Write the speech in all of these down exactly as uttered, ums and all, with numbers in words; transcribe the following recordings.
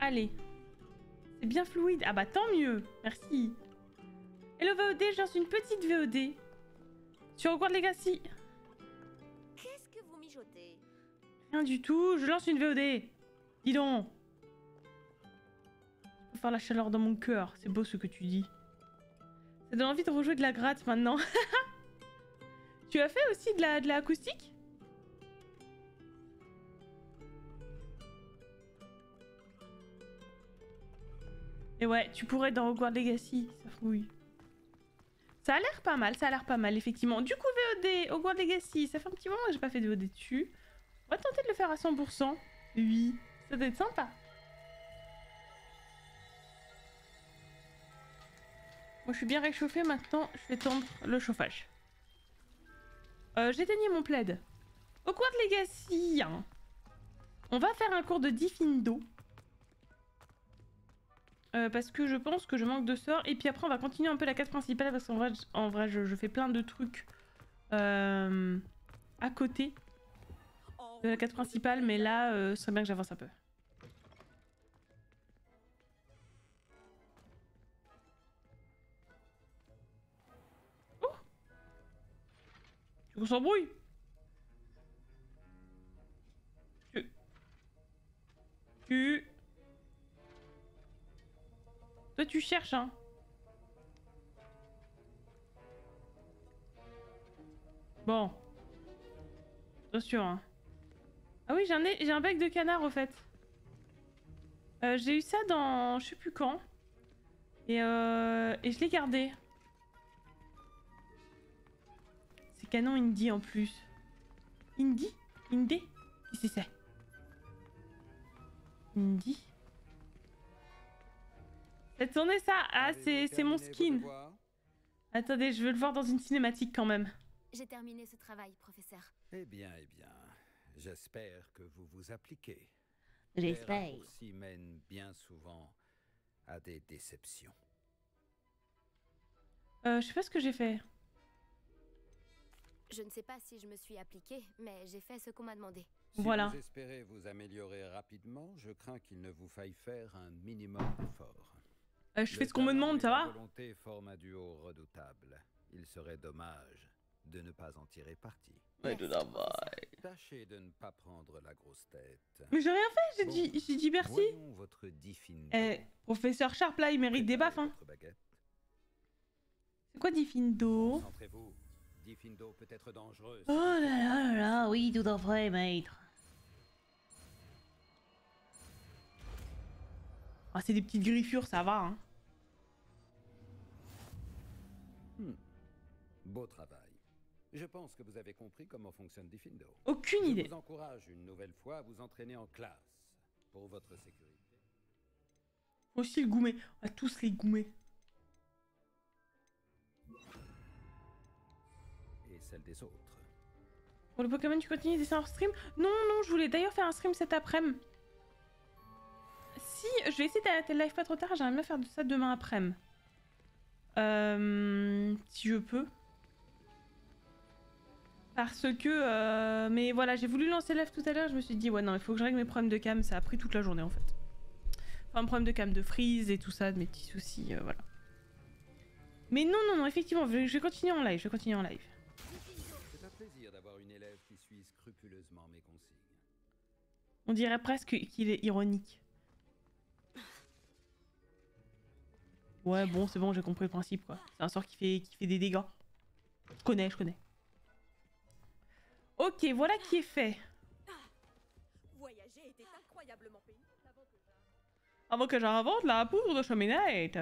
Allez. C'est bien fluide. Ah bah tant mieux. Merci. Hello V O D, je lance une petite V O D. Sur Hogwarts Legacy. Qu'est-ce que vous mijotez? Rien du tout. Je lance une V O D. Dis donc. Je peux faire la chaleur dans mon cœur. C'est beau ce que tu dis. Ça donne envie de rejouer de la gratte maintenant. Tu as fait aussi de la, de la acoustique? Et ouais, tu pourrais dans Hogwarts Legacy, ça fouille. Ça a l'air pas mal, ça a l'air pas mal, effectivement. Du coup, V O D, Hogwarts Legacy, ça fait un petit moment que j'ai pas fait de V O D dessus. On va tenter de le faire à cent pour cent. Oui, ça doit être sympa. Moi, je suis bien réchauffée, maintenant, je vais tendre le chauffage. Euh, j'éteignais mon plaid. Hogwarts Legacy, hein. On va faire un cours de Diffindo. Euh, parce que je pense que je manque de sorts. Et puis après, on va continuer un peu la case principale. Parce qu'en vrai, en vrai je, je fais plein de trucs euh, à côté de la case principale. Mais là, ce euh, serait bien que j'avance un peu. Oh, on s'embrouille. Tu... Tu... Toi, tu cherches, hein. Bon. Attention, hein. Ah oui, j'ai un, j'ai un bec de canard, au fait. Euh, j'ai eu ça dans... Je sais plus quand. Et, euh... Et je l'ai gardé. C'est canon indie, en plus. Indie? Indie? Qu'est-ce que c'est ça? Indie? T'as tourné ça? Ah, c'est mon skin. Attendez, je veux le voir dans une cinématique quand même. J'ai terminé ce travail, professeur. Eh bien, eh bien. J'espère que vous vous appliquez. J'espère. Ceci mène bien souvent à des déceptions. Euh, je sais pas ce que j'ai fait. Je ne sais pas si je me suis appliquée, mais j'ai fait ce qu'on m'a demandé. Si voilà. Vous espérez vous améliorer rapidement, je crains qu'il ne vous faille faire un minimum d'efforts. Euh, je fais ce qu'on me demande, ça va? La volonté forme un duo redoutable. Il serait dommage de ne pas en tirer parti. Mais de la vaille. Tâchez de ne pas prendre la grosse tête. Mais j'ai rien fait, j'ai bon, dit, j'ai dit merci. Votre Diffindo. Eh, professeur Sharp, là, il mérite des baffes, hein. C'est quoi Diffindo? Concentrez-vous. Diffindo peut être dangereux. Oh là là là là, oui, tout en vrai, maître. Ah, c'est des petites griffures, ça va, hein. Hmm. Beau travail. Je pense que vous avez compris comment fonctionne Diffindo. Aucune idée. Je vous encourage une nouvelle fois à vous entraîner en classe pour votre sécurité. Aussi le Goumer, à tous les Goumers. Et celle des autres. Pour le Pokémon, tu continues des dessins hors stream? Non, non, je voulais d'ailleurs faire un stream cet après-midi. Si, je vais essayer d'arrêter le live pas trop tard, j'aimerais bien faire de ça demain après-midi. Euh, si je peux. Parce que... Euh, mais voilà, j'ai voulu lancer le live tout à l'heure, je me suis dit, ouais non, il faut que je règle mes problèmes de cam, ça a pris toute la journée en fait. Enfin, problème de cam de freeze et tout ça, de mes petits soucis, euh, voilà. Mais non, non, non, effectivement, je vais continuer en live, je vais continuer en live. C'est un plaisir d'avoir une élève qui suit scrupuleusement mes consignes. On dirait presque qu'il est ironique. Ouais, bon, c'est bon, j'ai compris le principe, quoi. C'est un sort qui fait, qui fait des dégâts. Je connais, je connais. Ok, voilà qui est fait. Avant que j'invente la poudre de cheminette.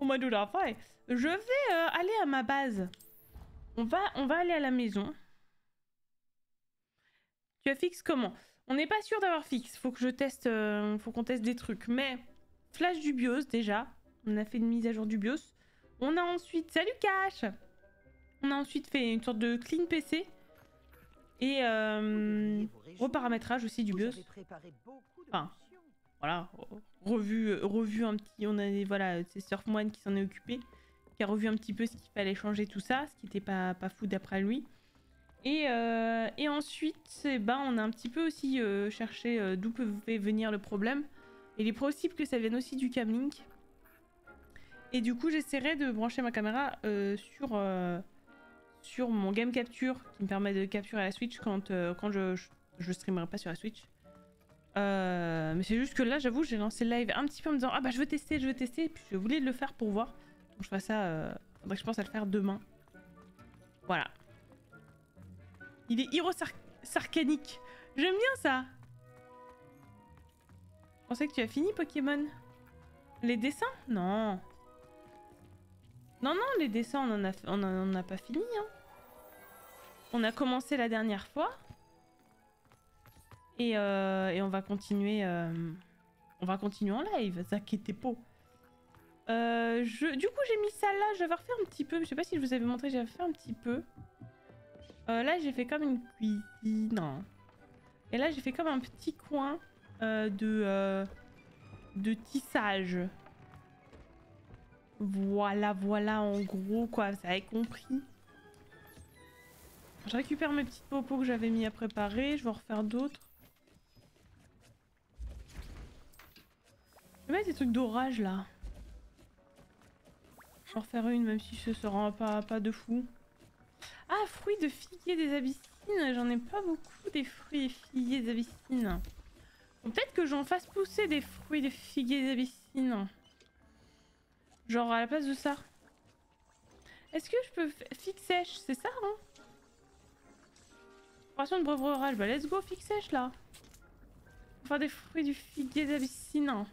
On m'a dit la faille. Je vais euh, aller à ma base. On va, on va aller à la maison. Tu as fixe comment? On n'est pas sûr d'avoir fixe. Faut que je teste, euh, faut qu'on teste des trucs. Mais flash du BIOS déjà. On a fait une mise à jour du BIOS. On a ensuite... Salut Cash! On a ensuite fait une sorte de clean P C. Et euh, reparamétrage aussi du BIOS. Enfin, voilà. Revue, revue un petit... On a, voilà, c'est Surfmoine qui s'en est occupé. Qui a revu un petit peu ce qu'il fallait changer, tout ça. Ce qui n'était pas, pas fou d'après lui. Et, euh, et ensuite, eh ben, on a un petit peu aussi euh, cherché euh, d'où peut venir le problème. Il est possible que ça vienne aussi du camlink. Et du coup, j'essaierai de brancher ma caméra euh, sur, euh, sur mon game capture qui me permet de capturer la Switch quand, euh, quand je, je, je streamerai pas sur la Switch. Euh, mais c'est juste que là, j'avoue, j'ai lancé le live un petit peu en me disant ah bah je veux tester, je veux tester, et puis je voulais le faire pour voir. Donc je ferai ça, euh, faudrait que je pense à le faire demain. Voilà. Il est hiro sar sarcanique. J'aime bien ça. Je pensais que tu as fini Pokémon. Les dessins? Non. Non, non, les dessins, on en a, on en a pas fini. Hein. On a commencé la dernière fois. Et, euh, et on va continuer. Euh, on va continuer en live, t'inquiétez pas. Euh, je, du coup, j'ai mis ça là. J'avais refait un petit peu. Je sais pas si je vous avais montré, j'avais fait un petit peu. Euh, là, j'ai fait comme une cuisine. Et là, j'ai fait comme un petit coin euh, de, euh, de tissage. Voilà, voilà, en gros, quoi. Vous avez compris. Je récupère mes petites popos que j'avais mis à préparer. Je vais en refaire d'autres. Je vais mettre des trucs d'orage là. Je vais en refaire une même si ce sera pas, pas de fou. Ah, fruits de figuier des Abyssines. J'en ai pas beaucoup des fruits et figuiers des Abyssines. Peut-être que j'en fasse pousser des fruits de figuier des Abyssines. Genre à la place de ça. Est-ce que je peux fixer, c'est ça hein? De brève orage, bah let's go fixe sèche là. Pour faire des fruits du figuier d'Abyssine.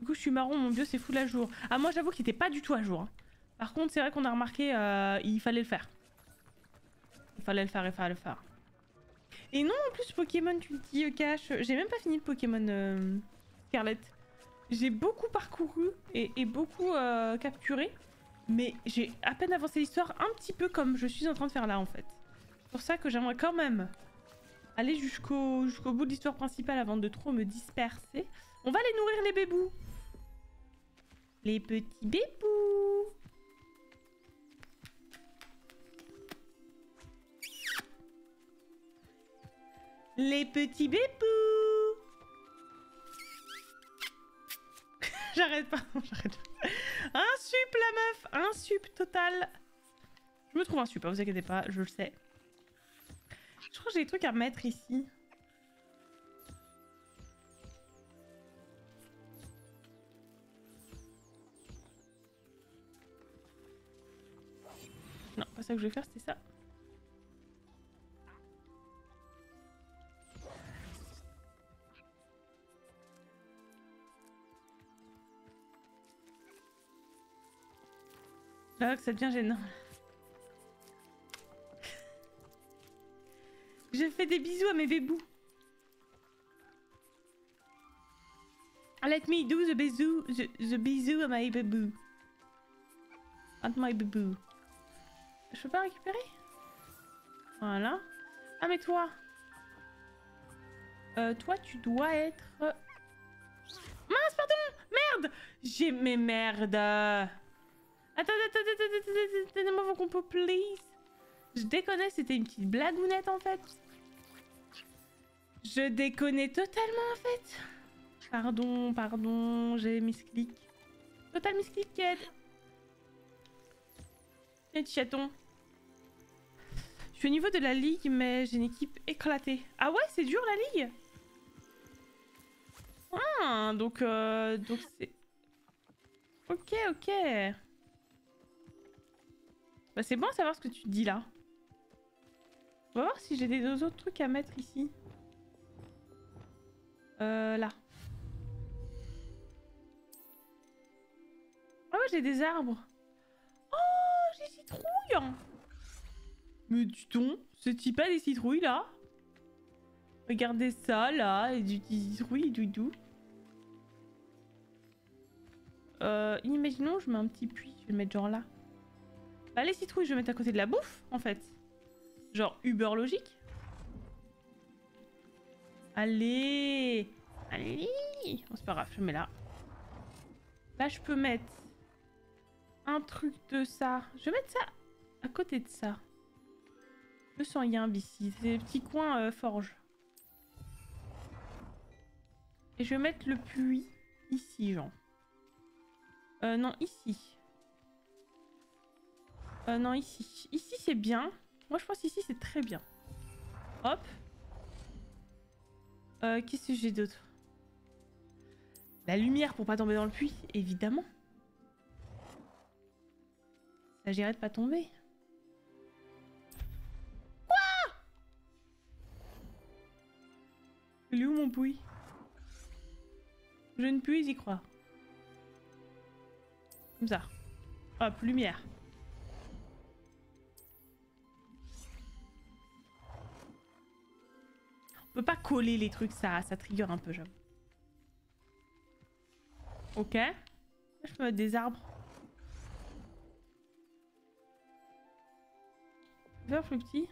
Du coup je suis marron, mon bio c'est fou la jour. Ah moi j'avoue qu'il était pas du tout à jour. Hein. Par contre c'est vrai qu'on a remarqué, euh, il fallait le faire. Il fallait le faire, il fallait le faire. Et non en plus Pokémon tu me dis euh, cash, j'ai même pas fini le Pokémon euh, Scarlet. J'ai beaucoup parcouru et, et beaucoup euh, capturé, mais j'ai à peine avancé l'histoire, un petit peu comme je suis en train de faire là en fait. C'est pour ça que j'aimerais quand même aller jusqu'au jusqu'au bout de l'histoire principale avant de trop me disperser. On va aller nourrir les bébous. Les petits bébous. Les petits bébous. J'arrête pas, j'arrête pas. Insup la meuf, insup total. Je me trouve insup, hein, vous inquiétez pas, je le sais. Je crois que j'ai des trucs à mettre ici. Non, pas ça que je vais faire, c'était ça. Ah, que ça devient gênant. Je fais des bisous à mes bébous. Let me do the bisou, the, the bisou à my bébou. At my bébou. Je peux pas récupérer? Voilà. Ah mais toi. Euh, toi tu dois être... Mince pardon. Merde. J'ai mes merdes. Attends, attends, attends, attends, donnez-moi vos compos, please. Je déconnais, c'était une petite blagounette en fait. Je déconnais totalement en fait. Pardon, pardon, j'ai misclic. Total miscliquette. Tiens, petit chaton. Je suis au niveau de la ligue, mais j'ai une équipe éclatée. Ah ouais, c'est dur la ligue. Ah, donc, euh, donc c'est... Ok, ok. Bah c'est bon à savoir ce que tu dis là. On va voir si j'ai des autres trucs à mettre ici. Euh, là. Ah ouais j'ai des arbres. Oh j'ai des citrouilles. Mais du ton, c'est-il pas des citrouilles là? Regardez ça là, et des citrouilles et doudou. Euh, imaginons je mets un petit puits, je vais le mettre genre là. Bah les citrouilles je vais mettre à côté de la bouffe en fait. Genre Uber logique. Allez. Allez. Oh, c'est pas grave, je mets là. Là je peux mettre un truc de ça. Je vais mettre ça à côté de ça. Je sens rien ici. C'est des petits coins euh, forge. Et je vais mettre le puits ici, Jean. Euh, non, ici. Euh, non, ici. Ici, c'est bien. Moi, je pense ici, c'est très bien. Hop. Euh, qu'est-ce que j'ai d'autre? La lumière pour pas tomber dans le puits, évidemment. Il s'agirait de pas tomber. Quoi? Il est où mon puits? Je ne puis y croire. Comme ça. Hop, lumière. On peut pas coller les trucs, ça, ça trigger un peu, j'avoue. Ok. Je peux mettre des arbres. Là, plus petit.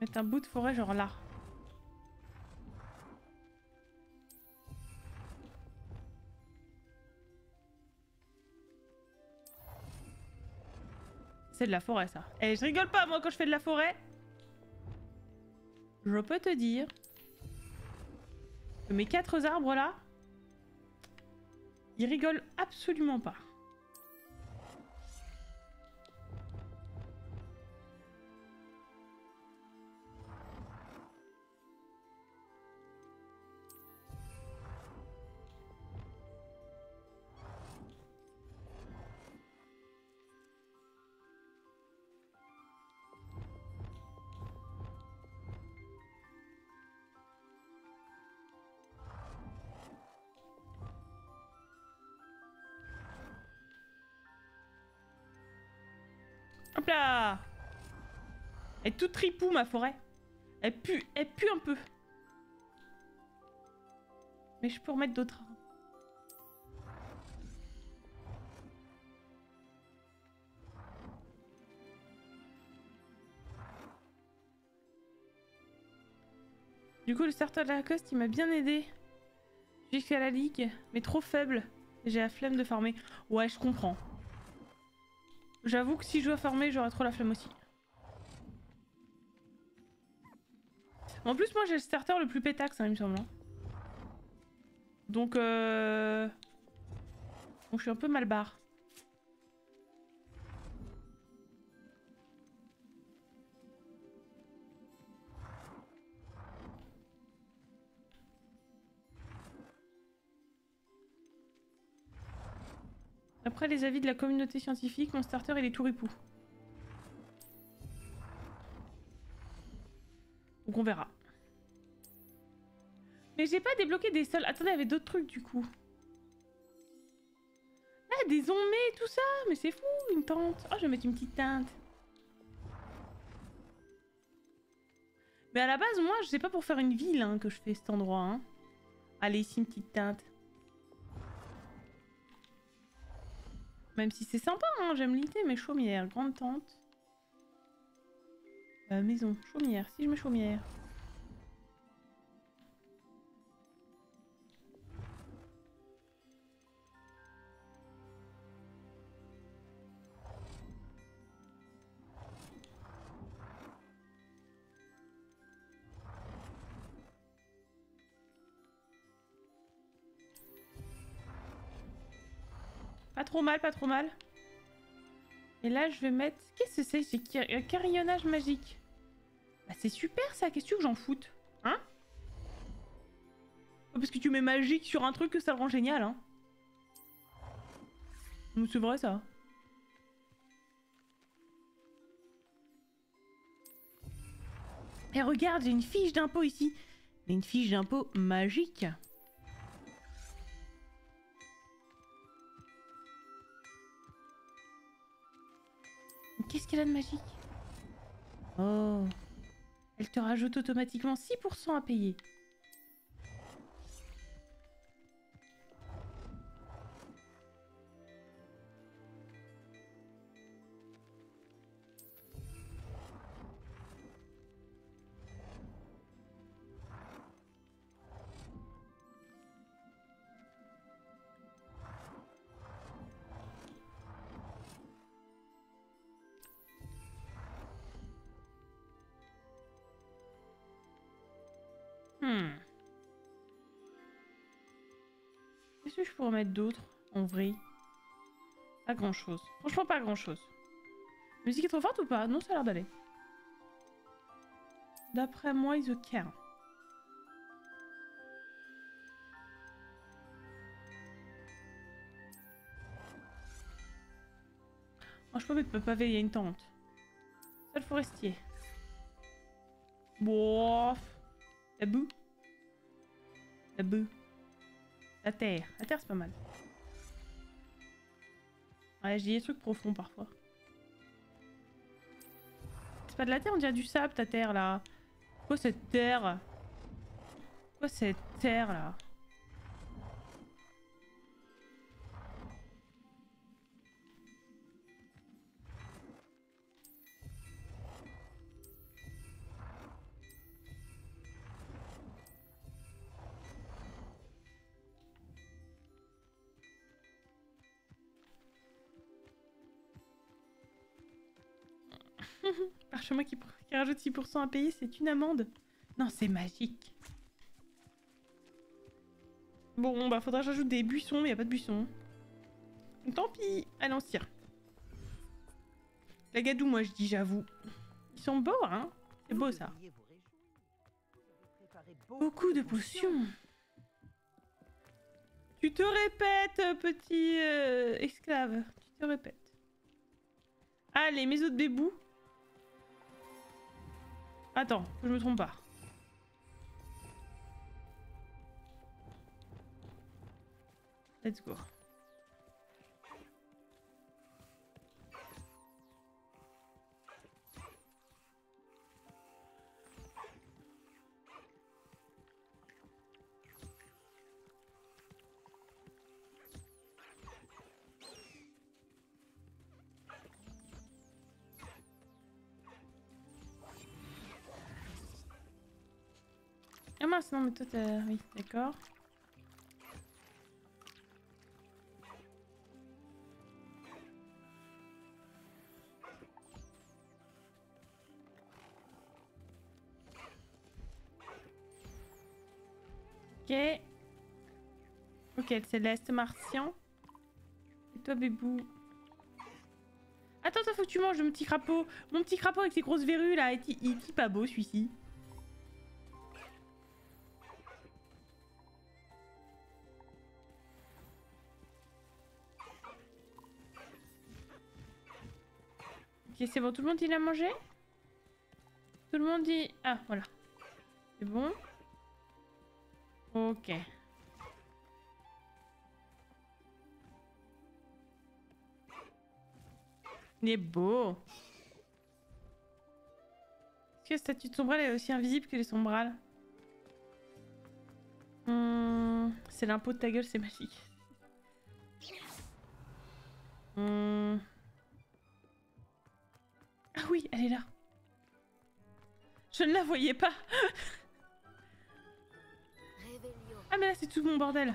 Mettre un bout de forêt, genre là. C'est de la forêt, ça. Eh, je rigole pas, moi, quand je fais de la forêt. Je peux te dire que mes quatre arbres là, ils rigolent absolument pas. Hop là! Elle est toute tripou ma forêt. Elle pue, elle pue un peu. Mais je peux remettre d'autres. Du coup le starter de la Lacoste il m'a bien aidé. Jusqu'à la ligue, mais trop faible. J'ai la flemme de farmer. Ouais je comprends. J'avoue que si je dois farmer, j'aurais trop la flemme aussi. En plus, moi j'ai le starter le plus pétax, hein, il me semble. Donc, euh... Donc, je suis un peu mal barre. Après les avis de la communauté scientifique, mon starter il est tout ripou. Donc on verra. Mais j'ai pas débloqué des sols. Attendez, il y avait d'autres trucs du coup. Ah, des onmets, tout ça. Mais c'est fou, une teinte. Oh, je vais mettre une petite teinte. Mais à la base, moi, je sais pas pour faire une ville hein, que je fais cet endroit. Hein. Allez, ici, une petite teinte. Même si c'est sympa, hein, j'aime l'idée, mais chaumière, grande tente. Euh, maison, chaumière, si je mets chaumière. Pas trop mal, pas trop mal. Et là, je vais mettre... Qu'est-ce que c'est? C'est un carillonnage magique. Bah, c'est super, ça. Qu'est-ce que j'en foute? Hein? Parce que tu mets magique sur un truc que ça le rend génial, hein. C'est vrai, ça. Et regarde, j'ai une fiche d'impôt ici. J'ai une fiche d'impôt magique. Qu'est-ce qu'elle a de magique? Oh. Elle te rajoute automatiquement six pour cent à payer. Qu'est-ce que je pourrais mettre d'autre en vrai? Pas grand-chose. Franchement, pas grand-chose. La musique est trop forte ou pas? Non, ça a l'air d'aller. D'après moi, ils ont qu'un. Oh, je peux mettre le pavé, il y a une tente. C'est le forestier. Bof. La boue. La boue. La terre. La terre, c'est pas mal. Ouais, je dis des trucs profonds parfois. C'est pas de la terre, on dirait du sable, ta terre là. Quoi cette terre? Quoi cette terre là? Parchemin qui, qui rajoute six pour cent à payer, c'est une amende. Non, c'est magique. Bon, bah faudra que j'ajoute des buissons, mais y a pas de buissons. Tant pis, allez on se tire. La gadoue, moi je dis, j'avoue. Ils sont beaux, hein. C'est beau ça. Beaucoup de potions. Tu te répètes, petit euh, esclave. Tu te répètes. Allez, mes autres bébous. Attends, que je me trompe pas. Let's go. Ah mince, non mais toi t'as... Oui, d'accord. Ok. Ok, c'est l'Est martien. Et toi bébou. Attends, toi faut que tu manges le petit crapaud. Mon petit crapaud avec ses grosses verrues là, il est pas beau celui-ci. Ok, c'est bon, tout le monde il a mangé? Tout le monde dit... Ah, voilà. C'est bon. Ok. Il est beau. Est-ce que la statue de Sombral est aussi invisible que les Sombrales? Hum, c'est l'impôt de ta gueule, c'est magique. Hum... Ah oui, elle est là. Je ne la voyais pas. Ah mais là c'est tout mon bordel.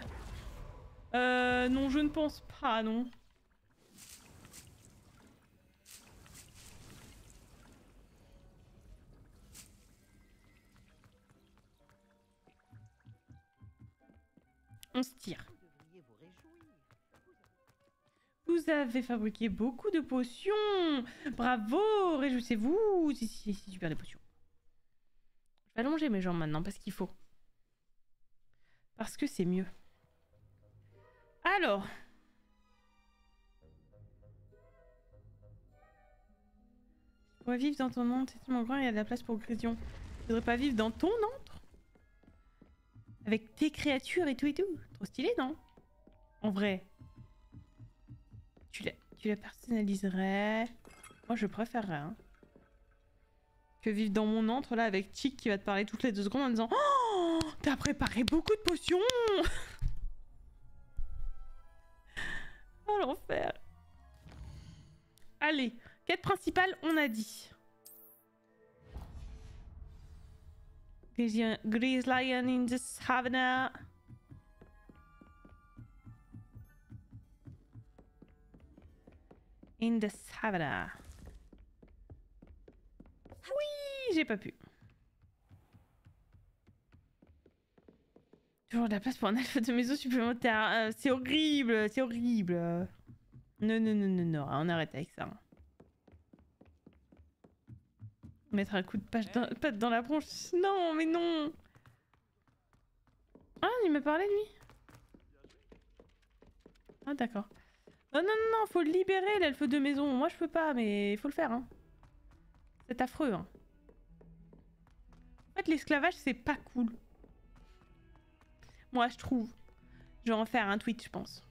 Euh non, je ne pense pas, non. On se tire. Vous avez fabriqué beaucoup de potions! Bravo! Réjouissez-vous! Si, si, si, super des potions. Je vais allonger mes jambes maintenant parce qu'il faut. Parce que c'est mieux. Alors. Je pourrais vivre dans ton antre, c'est tellement grand, il y a de la place pour Grisou. Je voudrais pas vivre dans ton antre? Avec tes créatures et tout et tout. Trop stylé, non? En vrai. Tu la, tu la personnaliserais. Moi je préférerais hein, que vivre dans mon antre là avec Chick qui va te parler toutes les deux secondes en disant oh, t'as préparé beaucoup de potions. Oh l'enfer. Allez, quête principale on a dit. Gris lion in the savannah. In the savannah. Oui, j'ai pas pu. Toujours de la place pour un alpha de maison supplémentaire. Euh, c'est horrible, c'est horrible. Non, non, non, non, non, on arrête avec ça. Mettre un coup de patte dans, patte dans la bronche. Non, mais non. Ah, il m'a parlé, lui. Ah, d'accord. Non, non, non, faut le libérer, l'elfe de maison. Moi, je peux pas, mais il faut le faire. Hein. C'est affreux. Hein. En fait, l'esclavage, c'est pas cool. Moi, je trouve. Je vais en faire un tweet, je pense.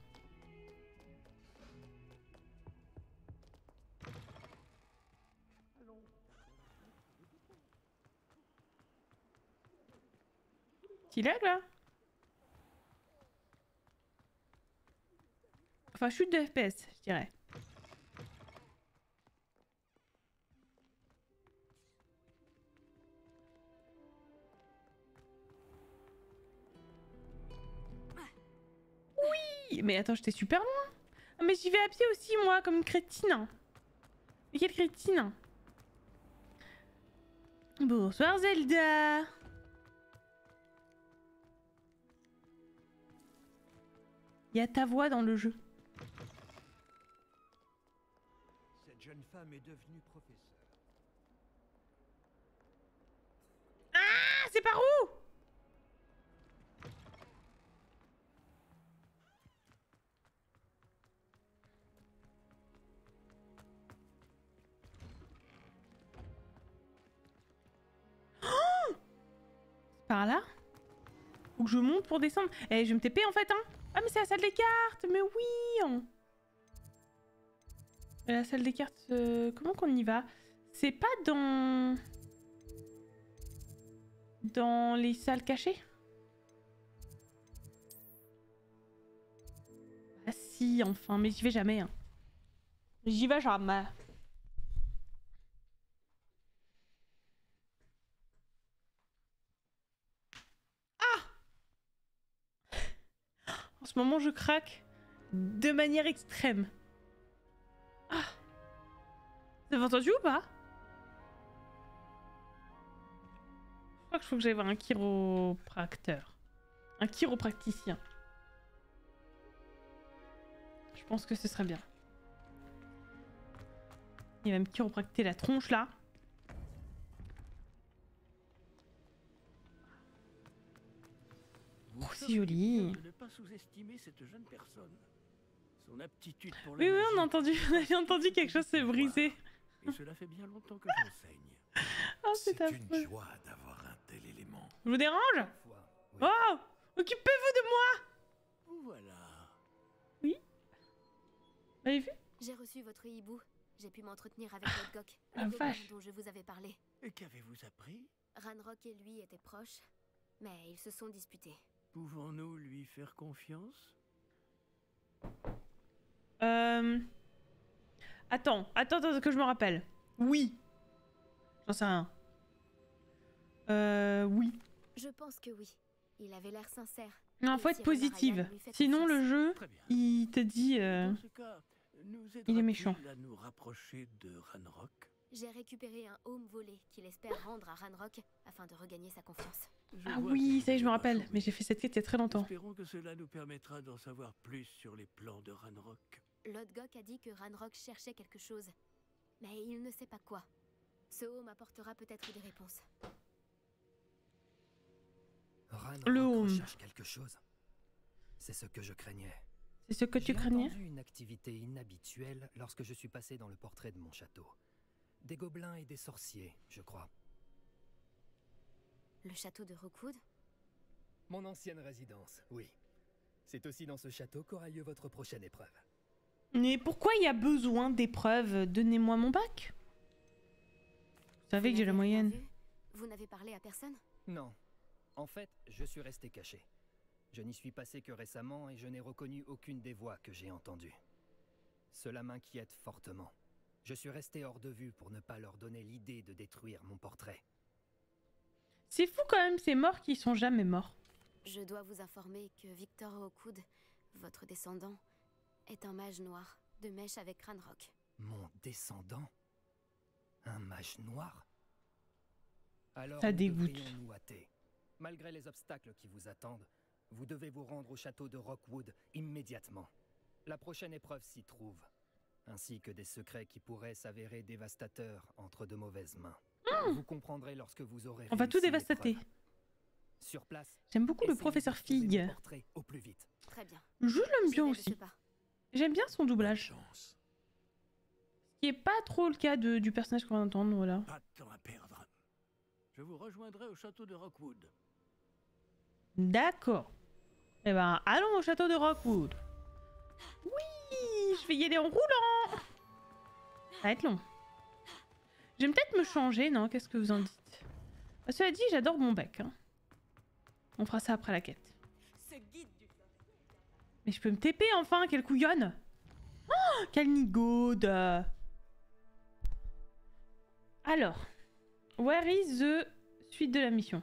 Petit lag, là. Enfin, chute de F P S, je dirais. Oui, mais attends, j'étais super loin. Ah, mais j'y vais à pied aussi, moi, comme une crétine. Mais quelle crétine. Bonsoir, Zelda. Il y a ta voix dans le jeu. Cette jeune femme est devenue professeure. Ah, c'est par où? Par là? Faut que je monte pour descendre. Eh, je vais me T P en fait, hein. Ah, mais c'est la salle des cartes. Mais oui. La salle des cartes... Euh, comment qu'on y va? C'est pas dans... Dans les salles cachées? Ah si, enfin. Mais j'y vais jamais. Hein. J'y vais jamais. En ce moment, je craque de manière extrême. Ah. Vous avez entendu ou pas? Je crois que je faut que j'aille voir un chiropracteur. Un chiropracticien. Je pense que ce serait bien. Il va me chiropracter la tronche, là. Oh, c'est joli. Ne pas sous-estimer cette jeune personne. Son aptitude pour la oui, oui, on a entendu, on avait entendu quelque chose s'est brisé. Et cela fait bien longtemps que j'enseigne. Oh, c'est une joie d'avoir un tel élément. Je vous dérange? Oui. Oh, occupez-vous de moi. Voilà. Oui. Vous avez vu? J'ai reçu votre hibou. J'ai pu m'entretenir avec votre goc, le goblin dont je vous avais parlé. Et qu'avez-vous appris? Ranrok et lui étaient proches, mais ils se sont disputés. Pouvons-nous lui faire confiance? Euh... Attends, attends, attends, que je me rappelle. Oui. J'en sais rien. Euh... Oui. Je pense que oui. Il avait l'air sincère. Non, faut être positive. Sinon le jeu, il te dit... Euh... Cas, il est méchant. Nous rapprocher de Ranrok. J'ai récupéré un home volé qu'il espère rendre à Ranrok afin de regagner sa confiance. Je ah oui, ça y est, je me rappelle, mais j'ai fait cette quête il y a très longtemps. Espérons que cela nous permettra d'en savoir plus sur les plans de Ranrok. Lodgok a dit que Ranrok cherchait quelque chose, mais il ne sait pas quoi. Ce home apportera peut-être des réponses. Le home cherche quelque chose. C'est ce que je craignais. C'est ce que tu craignais? J'ai entendu une activité inhabituelle lorsque je suis passé dans le portrait de mon château. Des gobelins et des sorciers, je crois. Le château de Rookwood? Mon ancienne résidence, oui. C'est aussi dans ce château qu'aura lieu votre prochaine épreuve. Mais pourquoi il y a besoin d'épreuves? Donnez-moi mon bac. Vous savez que j'ai la moyenne. Vous n'avez parlé à personne? Non. En fait, je suis resté caché. Je n'y suis passé que récemment et je n'ai reconnu aucune des voix que j'ai entendues. Cela m'inquiète fortement. Je suis resté hors de vue pour ne pas leur donner l'idée de détruire mon portrait. C'est fou quand même, ces morts qui sont jamais morts. Je dois vous informer que Victor Aucoude, votre descendant, est un mage noir de mèche avec Ranrok. Mon descendant? Un mage noir? Alors, ça dégoûte. Malgré les obstacles qui vous attendent, Vous devez vous rendre au château de Rookwood immédiatement. La prochaine épreuve s'y trouve, ainsi que des secrets qui pourraient s'avérer dévastateurs entre de mauvaises mains. Mmh. Vous comprendrez lorsque vous aurez. On va tout dévastater. Sur place. J'aime beaucoup le professeur Fig. Au plus vite. Très bien. Je l'aime bien aussi. J'aime bien son doublage. Ce qui est pas trop le cas de, du personnage qu'on va entendre, voilà. Pas de temps à perdre. Je vous rejoindrai au château de Rookwood. D'accord. Eh ben, allons au château de Rookwood. Oui, je vais y aller en roulant. Ça va être long. Je vais peut-être me changer, non? Qu'est-ce que vous en dites? Bah, cela dit, j'adore mon bec. Hein. On fera ça après la quête. Mais je peux me T P enfin, quelle couillonne! Oh, quelle nigaude! Alors, where is the suite de la mission?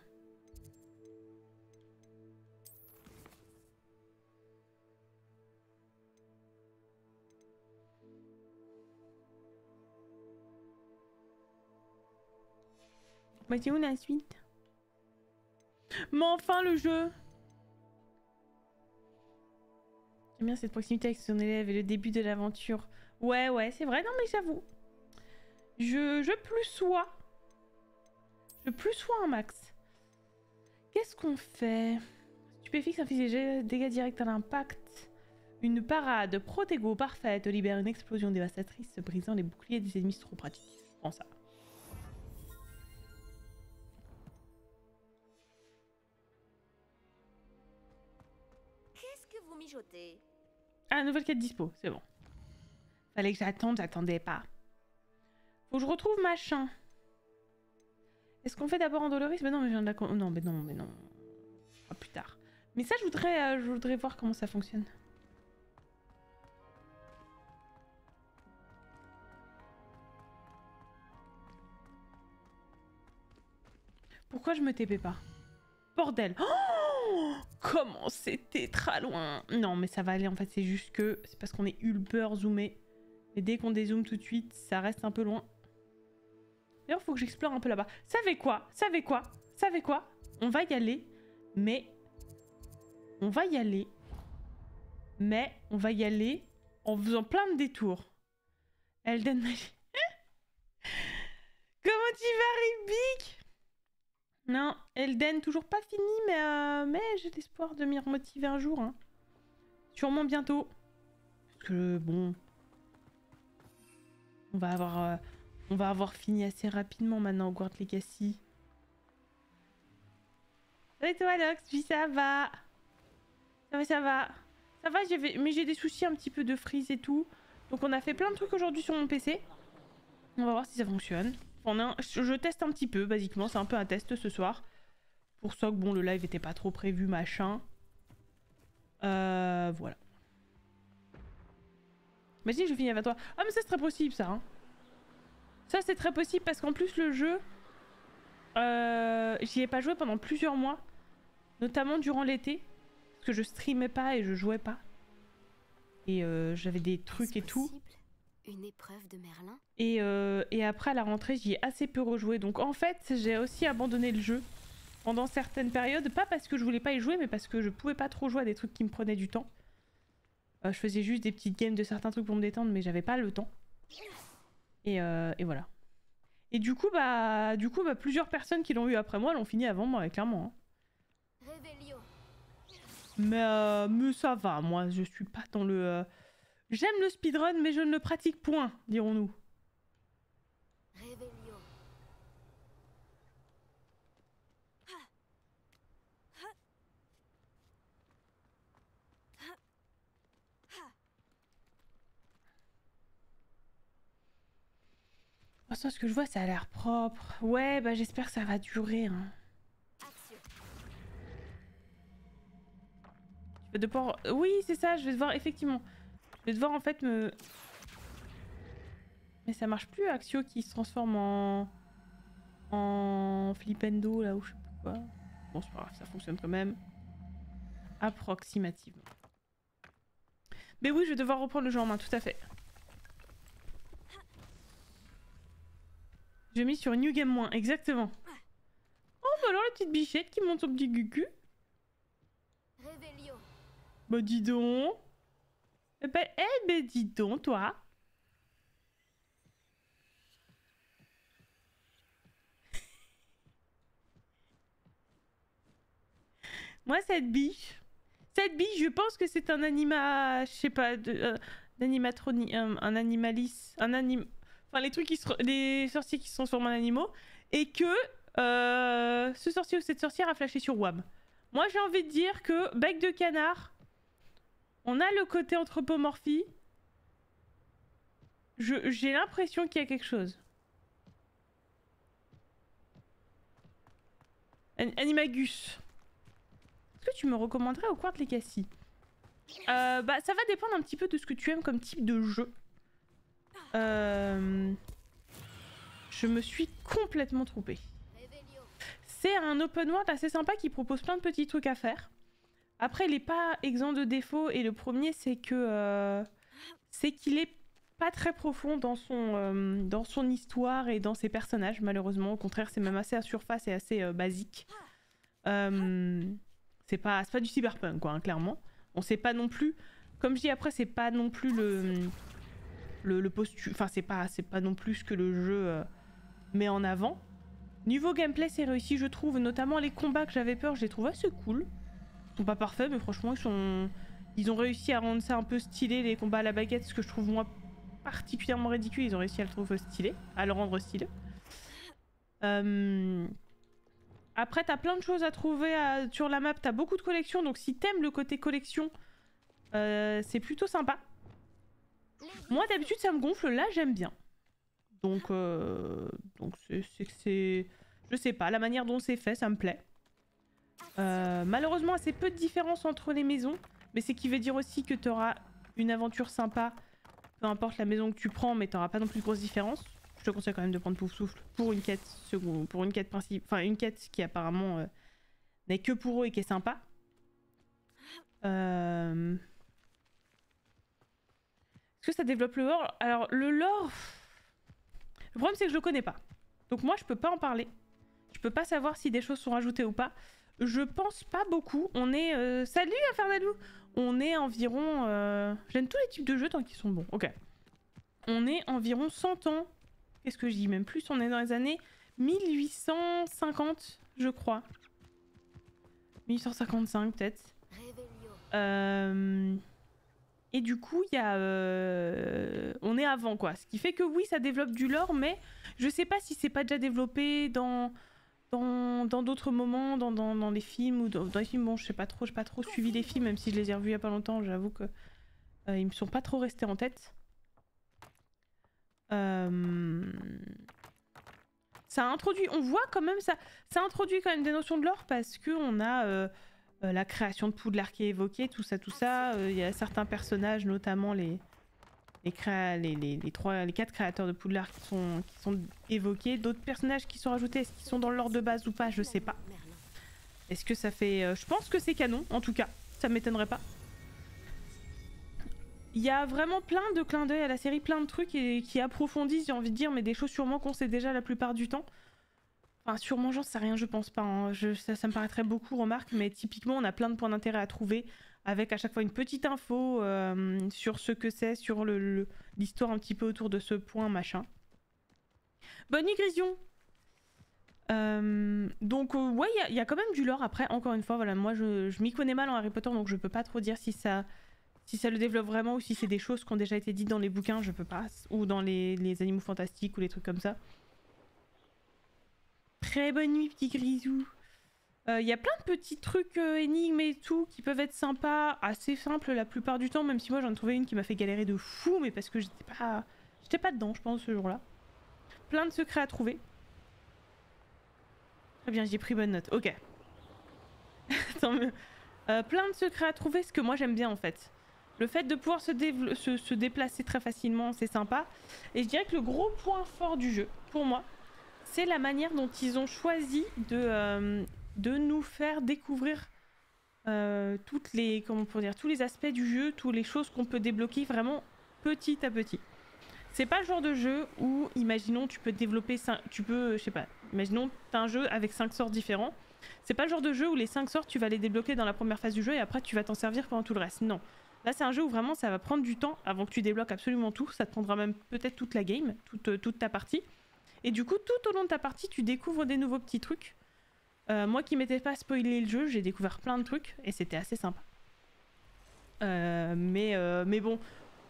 Bah, c'est où la suite? Mais enfin, le jeu! J'aime bien cette proximité avec son élève et le début de l'aventure. Ouais, ouais, c'est vrai, non mais j'avoue. Je, je plus sois. Je plus sois un max. Qu'est-ce qu'on fait? Stupéfixe, inflige des dégâts directs à l'impact. Une parade, protégo, parfaite, libère une explosion dévastatrice, brisant les boucliers des ennemis trop pratiques. Je prends ça. Ah, nouvelle quête dispo, c'est bon. Fallait que j'attende, j'attendais pas. Faut que je retrouve machin. Est-ce qu'on fait d'abord Andoloris? Mais non, mais je viens de la... Non, mais non, mais non. Ah, plus tard. Mais ça, je voudrais, euh, je voudrais voir comment ça fonctionne. Pourquoi je me T P pas? Bordel! Oh! Comment c'était très loin! Non mais ça va aller en fait, c'est juste que c'est parce qu'on est ulper zoomé. Et dès qu'on dézoome tout de suite, ça reste un peu loin. D'ailleurs faut que j'explore un peu là-bas. Savez quoi? Savez quoi? Savez quoi? On va y aller, mais... On va y aller, mais on va y aller en faisant plein de détours. Elden Ring... Comment tu vas, Rubik? Non, Elden, toujours pas fini, mais, euh, mais j'ai l'espoir de m'y remotiver un jour. Hein. Sûrement bientôt. Parce que, bon... On va avoir, euh, on va avoir fini assez rapidement maintenant, Hogwarts Legacy. Et toi, Lox? Puis ça va. Ça va, ça va. Ça va, j'avais... mais j'ai des soucis un petit peu de freeze et tout. Donc on a fait plein de trucs aujourd'hui sur mon P C. On va voir si ça fonctionne. On a un... Je teste un petit peu, basiquement, c'est un peu un test ce soir. Pour ça que bon, le live n'était pas trop prévu, machin. Euh, voilà. Imagine, je finis avec toi. Ah, mais ça, c'est très possible, ça. Hein. Ça, c'est très possible, parce qu'en plus, le jeu... Euh, j'y ai pas joué pendant plusieurs mois. Notamment durant l'été. Parce que je streamais pas et je jouais pas. Et euh, j'avais des trucs et tout. Une épreuve de Merlin. Et, euh, et après à la rentrée, j'y ai assez peu rejoué. Donc en fait, j'ai aussi abandonné le jeu pendant certaines périodes. Pas parce que je voulais pas y jouer, mais parce que je pouvais pas trop jouer à des trucs qui me prenaient du temps. Euh, je faisais juste des petites games de certains trucs pour me détendre, mais j'avais pas le temps. Et, euh, et voilà. Et du coup, bah, du coup, bah, plusieurs personnes qui l'ont eu après moi l'ont fini avant moi, clairement. Hein. Mais, euh, mais ça va, moi, je suis pas dans le... Euh... J'aime le speedrun, mais je ne le pratique point, dirons-nous. En ce que je vois, ça a l'air propre. Ouais, bah j'espère que ça va durer. Hein. Je vais devoir... Oui, c'est ça, je vais devoir effectivement... Je vais devoir en fait me... Mais ça marche plus, Axio qui se transforme en... En... Flipendo là, ou je sais pas quoi. Bon, c'est pas grave, ça fonctionne quand même. Approximativement. Mais oui, je vais devoir reprendre le jeu en main, tout à fait. J'ai mis sur New Game moins, exactement. Oh, voilà la petite bichette qui monte son petit gucu. Bah dis donc. Eh ben, eh ben dis donc, toi. Moi, cette biche... Cette biche, je pense que c'est un anima... Je sais pas... De, euh, animatroni... Euh, un animalis... Un anim... Enfin, les trucs qui se... Les sorciers qui se transforment en animaux. Et que... Euh, ce sorcier ou cette sorcière a flashé sur W A M. Moi, j'ai envie de dire que... Bec de canard... On a le côté anthropomorphie. Je... J'ai l'impression qu'il y a quelque chose. An Animagus. Est-ce que tu me recommanderais au Hogwarts Legacy? euh, Bah ça va dépendre un petit peu de ce que tu aimes comme type de jeu. Euh... Je me suis complètement trompée. C'est un open world assez sympa qui propose plein de petits trucs à faire. Après, il n'est pas exempt de défauts et le premier c'est que euh, c'est qu'il est pas très profond dans son euh, dans son histoire et dans ses personnages malheureusement. Au contraire, c'est même assez à surface et assez euh, basique. Euh... C'est pas, pas du cyberpunk, quoi, hein, clairement. On sait pas non plus... Comme je dis après, c'est pas non plus le... Le, le postu... Enfin, c'est pas, pas non plus ce que le jeu euh, met en avant. Niveau gameplay, c'est réussi, je trouve. Notamment les combats que j'avais peur, je les trouve assez cool. Ils sont pas parfaits, mais franchement, ils sont... Ils ont réussi à rendre ça un peu stylé, les combats à la baguette. Ce que je trouve, moi, particulièrement ridicule. Ils ont réussi à le trouver stylé. À le rendre stylé. Euh... Après, t'as plein de choses à trouver à... sur la map, t'as beaucoup de collections, donc si t'aimes le côté collection, euh, c'est plutôt sympa. Moi, d'habitude, ça me gonfle, là, j'aime bien. Donc, euh... donc c'est que c'est... Je sais pas, la manière dont c'est fait, ça me plaît. Euh, malheureusement, assez peu de différence entre les maisons, mais c'est qui veut dire aussi que t'auras une aventure sympa, peu importe la maison que tu prends, mais t'auras pas non plus de grosse différence. Je te conseille quand même de prendre Pouf Souffle pour une quête seconde, pour une quête principe, enfin une quête qui apparemment euh, n'est que pour eux et qui est sympa. Euh... Est-ce que ça développe le lore? Alors le lore, le problème c'est que je le connais pas. Donc moi je peux pas en parler. Je peux pas savoir si des choses sont rajoutées ou pas. Je pense pas beaucoup. On est, euh... salut Infernalou. On est environ, euh... j'aime tous les types de jeux tant qu'ils sont bons. Ok. On est environ cent ans. Qu'est-ce que je dis? Même plus, on est dans les années mille huit cent cinquante, je crois. mille huit cent cinquante-cinq, peut-être. Euh... Et du coup, il y a... Euh... On est avant, quoi. Ce qui fait que oui, ça développe du lore, mais je sais pas si c'est pas déjà développé dans dans d'autres moments, dans, dans, dans les films, ou dans, dans les films, bon, je sais pas trop, j'ai pas trop suivi les films, même si je les ai revus il y a pas longtemps, j'avoue que euh, ils me sont pas trop restés en tête. Euh... Ça introduit, on voit quand même ça, ça introduit quand même des notions de lore parce que on a euh, la création de Poudlard qui est évoquée, tout ça, tout ça. Il euh, y a certains personnages, notamment les les, créa les, les, les, trois, les quatre créateurs de Poudlard qui sont qui sont évoqués, d'autres personnages qui sont rajoutés. Est-ce qu'ils sont dans l'ordre de base ou pas? Je sais pas. Est-ce que ça fait euh, je pense que c'est canon. En tout cas, ça m'étonnerait pas. Il y a vraiment plein de clins d'œil à la série, plein de trucs et, qui approfondissent, j'ai envie de dire, mais des choses sûrement qu'on sait déjà la plupart du temps. Enfin, sûrement, j'en sais rien, je pense pas. Hein. Je, ça, ça me paraîtrait beaucoup, remarque, mais typiquement, on a plein de points d'intérêt à trouver, avec à chaque fois une petite info euh, sur ce que c'est, sur le, l'histoire un petit peu autour de ce point, machin. Bonne nuit, Grisou. Euh, donc, euh, ouais, il y, y a quand même du lore. Après, encore une fois, voilà, moi, je, je m'y connais mal en Harry Potter, donc je peux pas trop dire si ça... Si ça le développe vraiment ou si c'est des choses qui ont déjà été dites dans les bouquins, je peux pas. Ou dans les, les animaux fantastiques ou les trucs comme ça. Très bonne nuit, petit Grisou. Il euh, y a plein de petits trucs euh, énigmes et tout qui peuvent être sympas, assez simples la plupart du temps, même si moi j'en ai trouvé une qui m'a fait galérer de fou, mais parce que j'étais pas, j'étais pas dedans, je pense, ce jour-là. Plein de secrets à trouver. Très bien, j'ai pris bonne note. Ok. Tant mieux. Euh, plein de secrets à trouver, ce que moi j'aime bien en fait. Le fait de pouvoir se, se, se déplacer très facilement, c'est sympa. Et je dirais que le gros point fort du jeu, pour moi, c'est la manière dont ils ont choisi de, euh, de nous faire découvrir euh, toutes les, comment pour dire, tous les aspects du jeu, toutes les choses qu'on peut débloquer vraiment petit à petit. C'est pas le genre de jeu où, imaginons, tu peux développer cinq, tu peux, je sais pas, imaginons, t'as un jeu avec cinq sorts différents. C'est pas le genre de jeu où les cinq sorts, tu vas les débloquer dans la première phase du jeu et après tu vas t'en servir pendant tout le reste. Non. Là, c'est un jeu où vraiment ça va prendre du temps avant que tu débloques absolument tout. Ça te prendra même peut-être toute la game, toute, toute ta partie. Et du coup, tout au long de ta partie, tu découvres des nouveaux petits trucs. Euh, moi qui m'étais pas spoilé le jeu, j'ai découvert plein de trucs et c'était assez sympa. Euh, mais, euh, mais bon,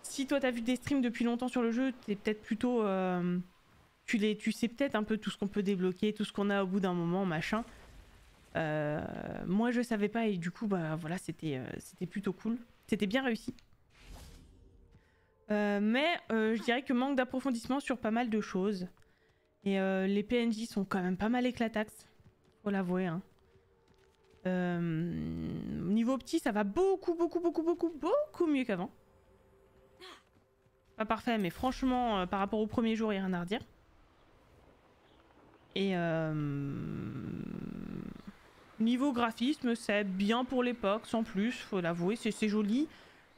si toi t'as vu des streams depuis longtemps sur le jeu, t'es peut-être plutôt... Euh, tu, les, tu sais peut-être un peu tout ce qu'on peut débloquer, tout ce qu'on a au bout d'un moment, machin. Euh, moi je savais pas et du coup, bah voilà, c'était euh, c'était plutôt cool. C'était bien réussi. Euh, mais euh, je dirais que manque d'approfondissement sur pas mal de choses. Et euh, les P N J sont quand même pas mal éclataxes. Faut l'avouer. Hein. Euh, niveau petit, ça va beaucoup, beaucoup, beaucoup, beaucoup, beaucoup mieux qu'avant. Pas parfait, mais franchement, euh, par rapport au premier jour, il n'y a rien à redire. Et euh, niveau graphisme, c'est bien pour l'époque, sans plus. Faut l'avouer, c'est joli,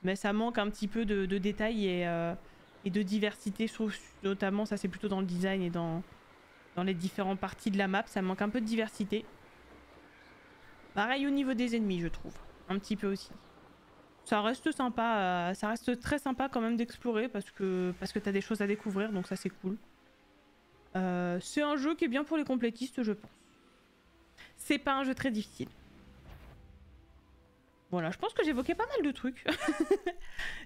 mais ça manque un petit peu de, de détails et, euh, et de diversité. Je trouve, notamment, ça c'est plutôt dans le design et dans... Dans les différentes parties de la map, ça manque un peu de diversité. Pareil au niveau des ennemis, je trouve. Un petit peu aussi. Ça reste sympa, euh, ça reste très sympa quand même d'explorer parce que, parce que t'as des choses à découvrir, donc ça c'est cool. Euh, c'est un jeu qui est bien pour les complétistes, je pense. C'est pas un jeu très difficile. Voilà, je pense que j'évoquais pas mal de trucs.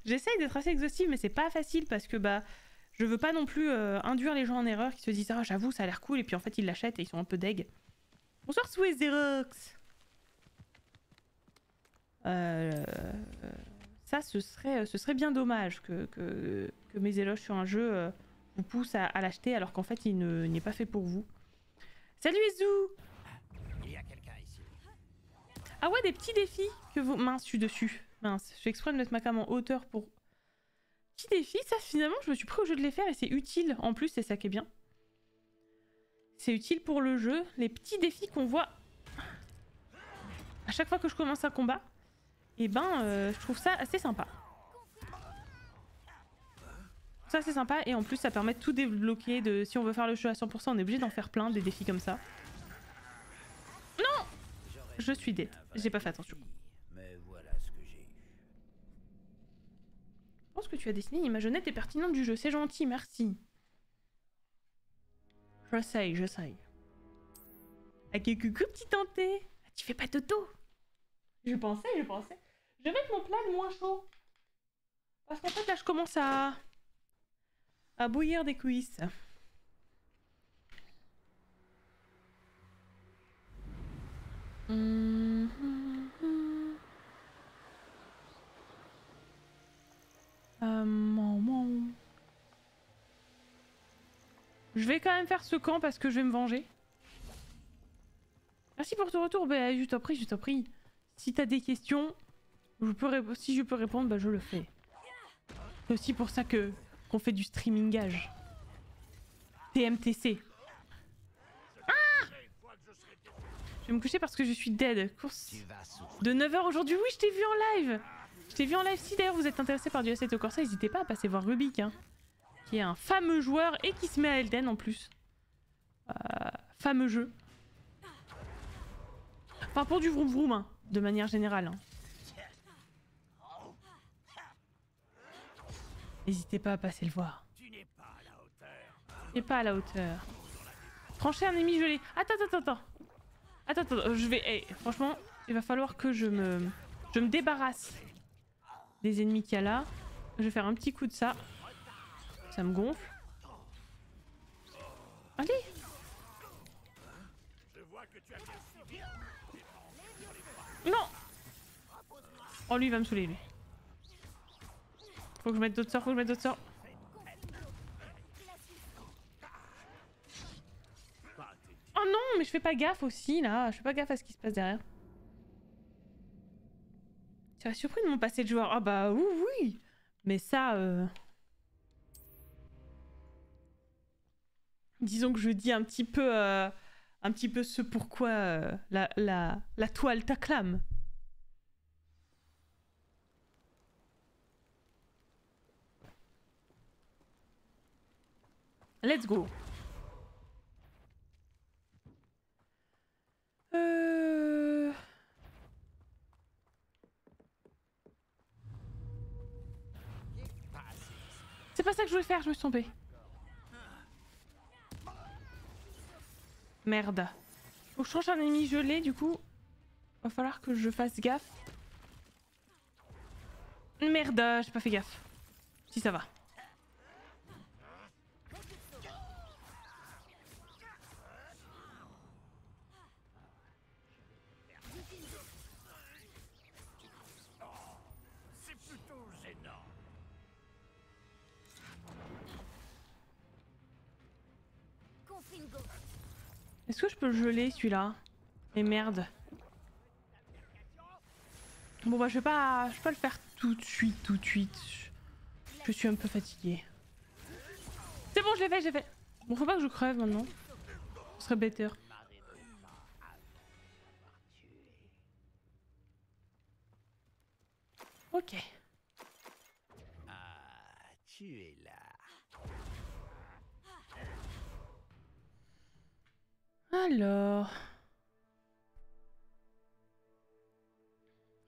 J'essaye d'être assez exhaustive, mais c'est pas facile parce que bah... Je veux pas non plus euh, induire les gens en erreur qui se disent « Ah, j'avoue, ça a l'air cool » et puis en fait, ils l'achètent et ils sont un peu deg. Bonsoir Swiss Zerox. euh, Ça, ce serait, ce serait bien dommage que, que, que mes éloges sur un jeu euh, vous poussent à, à l'acheter alors qu'en fait, il n'est pas fait pour vous. Salut Zou. Ah ouais, des petits défis que vous... Mince, je suis dessus. Mince, je fais exprès de mettre ma cam en hauteur pour... Défi, ça finalement je me suis pris au jeu de les faire et c'est utile en plus, c'est ça qui est bien. C'est utile pour le jeu, les petits défis qu'on voit à chaque fois que je commence un combat, et eh ben euh, je trouve ça assez sympa. Ça c'est sympa et en plus ça permet de tout débloquer, de si on veut faire le jeu à cent pour cent on est obligé d'en faire plein des défis comme ça. Non, je suis dead, j'ai pas fait attention. Que tu as dessiné, l'image honnête et pertinente du jeu. C'est gentil, merci. J'essaye, j'essaye. Ah, coucou, petit tenté. Ah, tu fais pas toto. Je pensais, je pensais. Je vais mettre mon plat le moins chaud. Parce qu'en fait, là, je commence à... à bouillir des cuisses. Hum... Euh, je vais quand même faire ce camp parce que je vais me venger. Merci pour ton retour. Bah, je t'en prie, je t'en prie. Si t'as des questions, je peux si je peux répondre, bah, je le fais. C'est aussi pour ça que qu'on fait du streamingage. T M T C. Ah, je vais me coucher parce que je suis dead. Course de neuf heures aujourd'hui. Oui, je t'ai vu en live. Je t'ai vu en live, si d'ailleurs vous êtes intéressé par du Assetto Corsa, n'hésitez pas à passer voir Rubik, hein, qui est un fameux joueur et qui se met à Elden en plus. Euh, fameux jeu. Enfin pour du vroom vroom, hein, de manière générale. Hein. N'hésitez pas à passer le voir. Tu n'es pas à la hauteur. Tu n'es pas à la hauteur. Trancher un ennemi gelé. Attends, attends, attends. Attends, attends, je vais... Hey, franchement, il va falloir que je me... Je me débarrasse des ennemis qu'il y a là. Je vais faire un petit coup de ça. Ça me gonfle. Allez! Non! Oh, lui, il va me saouler, lui. Faut que je mette d'autres sorts, faut que je mette d'autres sorts. Oh non, mais je fais pas gaffe aussi, là. Je fais pas gaffe à ce qui se passe derrière. Tu as surpris de mon passé de joueur? Ah bah oui, oui. Mais ça... Euh... Disons que je dis un petit peu... Euh, un petit peu ce pourquoi euh, la, la, la toile t'acclame. Let's go. Euh... pas ça que je voulais faire, je me suis tombée. Merde. Faut que je change un ennemi gelé, du coup. Va falloir que je fasse gaffe. Merde, j'ai pas fait gaffe. Si ça va. Est-ce que je peux le geler celui-là? Mais merde. Bon bah je vais pas, je vais pas le faire tout de suite, tout de suite. Je suis un peu fatiguée. C'est bon, je l'ai fait, je l'ai fait. Bon, faut pas que je crève maintenant. Ce serait better. Ok. Ah, tu es là. Alors...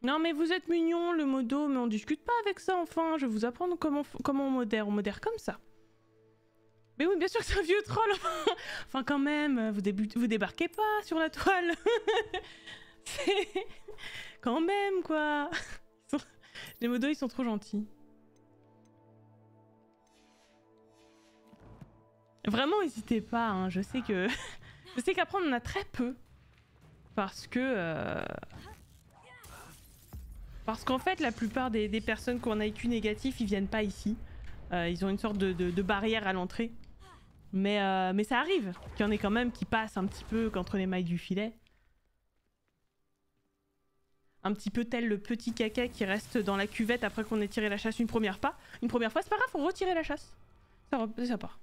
Non mais vous êtes mignon le modo, mais on discute pas avec ça enfin, je vais vous apprendre comment, comment on modère, on modère comme ça. Mais oui bien sûr que c'est un vieux troll. Enfin quand même, vous, dé vous débarquez pas sur la toile. C'est... Quand même quoi. Sont... Les modos ils sont trop gentils. Vraiment n'hésitez pas, hein. Je sais que... Je sais qu'apprendre on a très peu, parce que... Euh... Parce qu'en fait la plupart des, des personnes qui ont un I Q négatif, ils viennent pas ici. Euh, ils ont une sorte de, de, de barrière à l'entrée. Mais, euh, mais ça arrive qu'il y en ait quand même qui passent un petit peu qu'entre les mailles du filet. Un petit peu tel le petit caca qui reste dans la cuvette après qu'on ait tiré la chasse une première fois. Une première fois, c'est pas grave, on retire la chasse. Ça, ça part.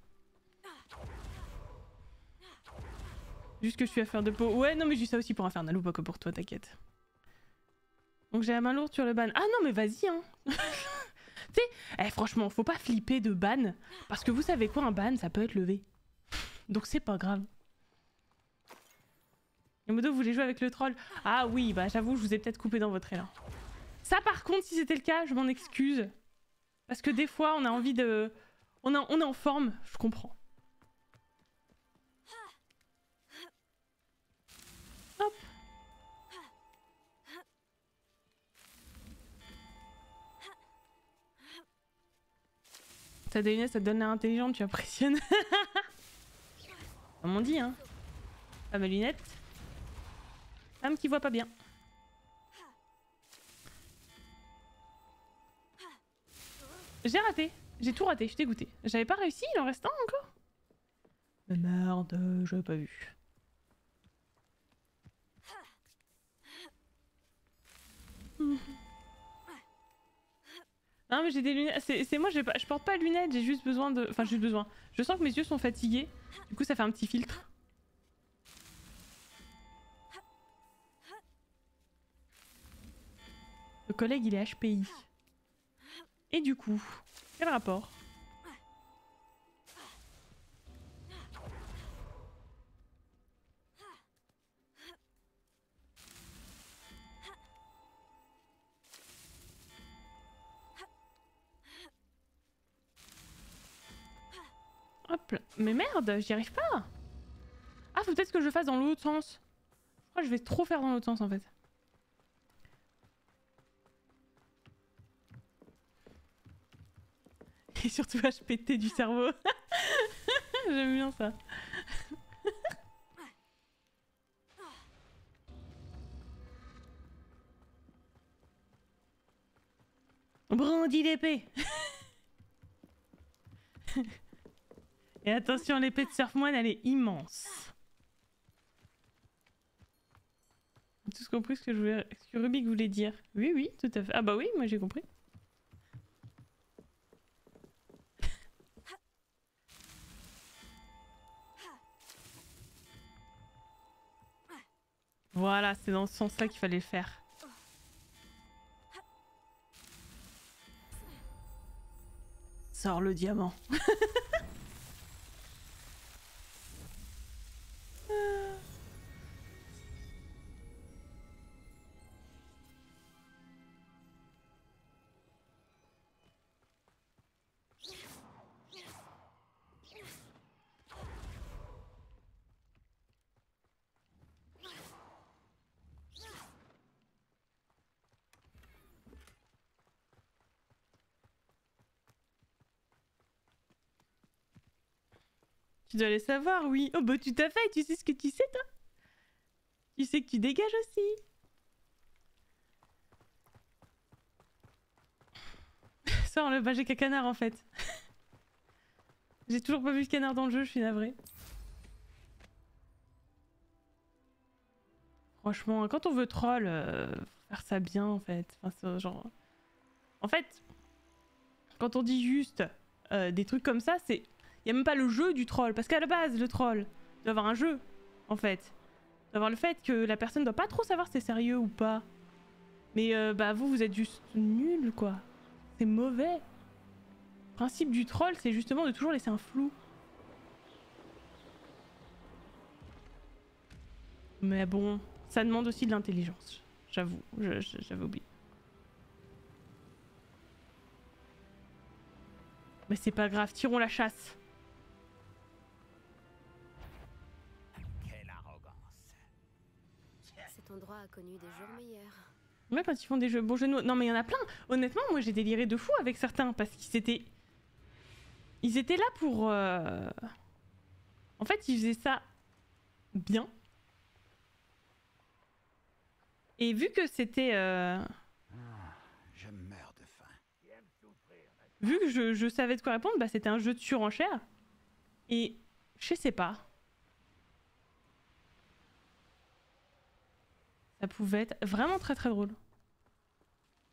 Juste que je suis à faire de peau. Ouais, non mais j'ai ça aussi pour Infernalou, pas que pour toi, t'inquiète. Donc j'ai la main lourde sur le ban. Ah non mais vas-y hein. Tu sais, eh, franchement, faut pas flipper de ban. Parce que vous savez quoi, un ban, ça peut être levé. Donc c'est pas grave. Les modos, vous voulez jouer avec le troll? Ah oui, bah j'avoue, je vous ai peut-être coupé dans votre élan. Ça par contre, si c'était le cas, je m'en excuse. Parce que des fois, on a envie de... On, a... on est en forme, je comprends. T'as des lunettes, ça te donne l'air intelligente, tu impressionnes. Comme on dit, hein. Pas mes lunettes. Femme qui voit pas bien. J'ai raté. J'ai tout raté, je suis dégoûtée. J'avais pas réussi, il en reste un encore. Mais merde, j'avais pas vu. Mmh. Non mais j'ai des lunettes, c'est moi j'ai pas, je porte pas de lunettes, j'ai juste besoin de... Enfin j'ai juste besoin. Je sens que mes yeux sont fatigués, du coup ça fait un petit filtre. Le collègue il est H P I. Et du coup, quel rapport? Hop là. Mais merde, j'y arrive pas. Ah, faut peut-être que je le fasse dans l'autre sens. Je crois que je vais trop faire dans l'autre sens en fait. Et surtout H P T du cerveau. J'aime bien ça. Brandis l'épée. Et attention, l'épée de Surfmoine, elle est immense. J'ai tous compris ce que, je voulais... ce que Rubik voulait dire. Oui, oui, tout à fait. Ah bah oui, moi j'ai compris. Voilà, c'est dans ce sens-là qu'il fallait le faire. Sors le diamant. Tu dois les savoir, oui. Oh bah tout à fait, tu sais ce que tu sais, toi. Tu sais que tu dégages aussi. Sors le bâcher qu'à canard, en fait. J'ai toujours pas vu le canard dans le jeu, je suis navrée. Franchement, quand on veut troll, euh, faut faire ça bien, en fait. Enfin, genre... En fait, quand on dit juste euh, des trucs comme ça, c'est... Il n'y a même pas le jeu du troll, parce qu'à la base, le troll, il doit avoir un jeu, en fait. Il doit avoir le fait que la personne ne doit pas trop savoir si c'est sérieux ou pas. Mais euh, bah vous, vous êtes juste nul, quoi. C'est mauvais. Le principe du troll, c'est justement de toujours laisser un flou. Mais bon, ça demande aussi de l'intelligence, j'avoue, j'avais oublié. Mais c'est pas grave, tirons la chasse. Quelle arrogance. Cet endroit a connu des jours meilleurs. Ouais, quand ils font des jeux bons genoux. Non mais il y en a plein. Honnêtement, moi j'ai déliré de fou avec certains parce qu'ils étaient... Ils étaient là pour... Euh... En fait, ils faisaient ça bien. Et vu que c'était... Euh... Je meurs de faim. Vu que je, je savais de quoi répondre, bah c'était un jeu de surenchère. Et je sais pas. Ça pouvait être vraiment très très drôle.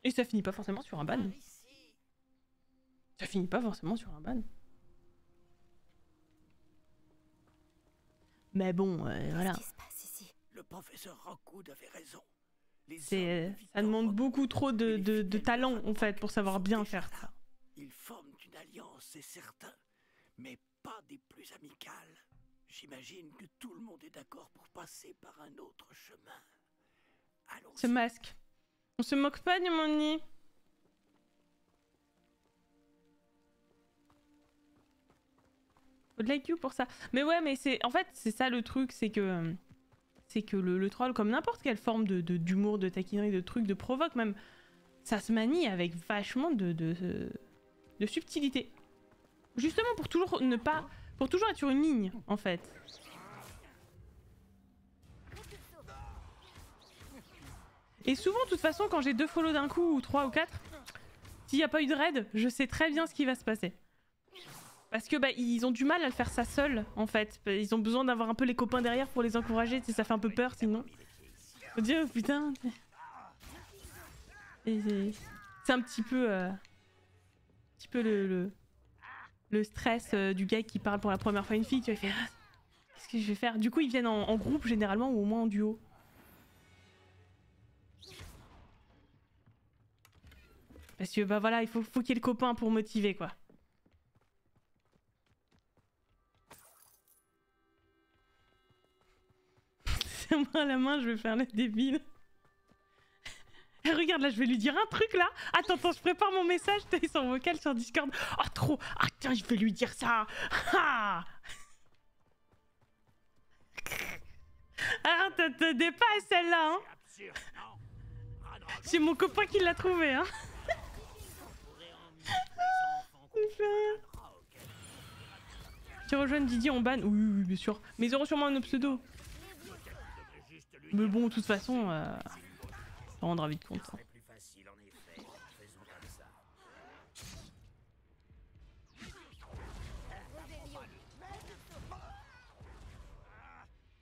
Et ça finit pas forcément sur un ban. Ça finit pas forcément sur un ban. Mais bon, euh, voilà. Le professeur Rookwood avait raison. C'est, ça demande beaucoup trop de, de, de talent en fait pour savoir bien faire ça. Ils forment une alliance, c'est certain, mais pas des plus amicales. J'imagine que tout le monde est d'accord pour passer par un autre chemin. Allons. Ce masque. On se moque pas de mon nid. Faut de l'I Q pour ça. Mais ouais, mais c'est, en fait, c'est ça le truc, c'est que... C'est que le, le troll, comme n'importe quelle forme de d'humour, de, de taquinerie, de truc, de provoque même, ça se manie avec vachement de, de, de, de subtilité. Justement pour toujours ne pas... Pour toujours être sur une ligne, en fait. Et souvent, de toute façon, quand j'ai deux follow d'un coup, ou trois ou quatre, s'il n'y a pas eu de raid, je sais très bien ce qui va se passer. Parce que bah, ils ont du mal à le faire ça seul, en fait. Ils ont besoin d'avoir un peu les copains derrière pour les encourager, tu sais, ça fait un peu peur sinon. Faut dire, oh putain... C'est un petit peu... Euh, un petit peu le... le, le stress euh, du gars qui parle pour la première fois à une fille, tu vois, il fait... Qu'est-ce que je vais faire? Du coup, ils viennent en, en groupe généralement, ou au moins en duo. Parce que bah voilà, il faut, faut qu'il y ait le copain pour motiver, quoi. C'est moi à la main, je vais faire le débile. Et regarde là, je vais lui dire un truc là. Attends, attends, je prépare mon message, ils sont en vocal sur Discord. Oh trop, ah tiens, je vais lui dire ça. Ah, ah te, te dépasse celle-là, hein. C'est mon copain qui l'a trouvé, hein. Ah, tu rejoins Didier en ban? Oui, oui, bien sûr. Mais ils auront sûrement un pseudo. Mais bon, de toute façon, euh, ça rendra vite compte. Hein.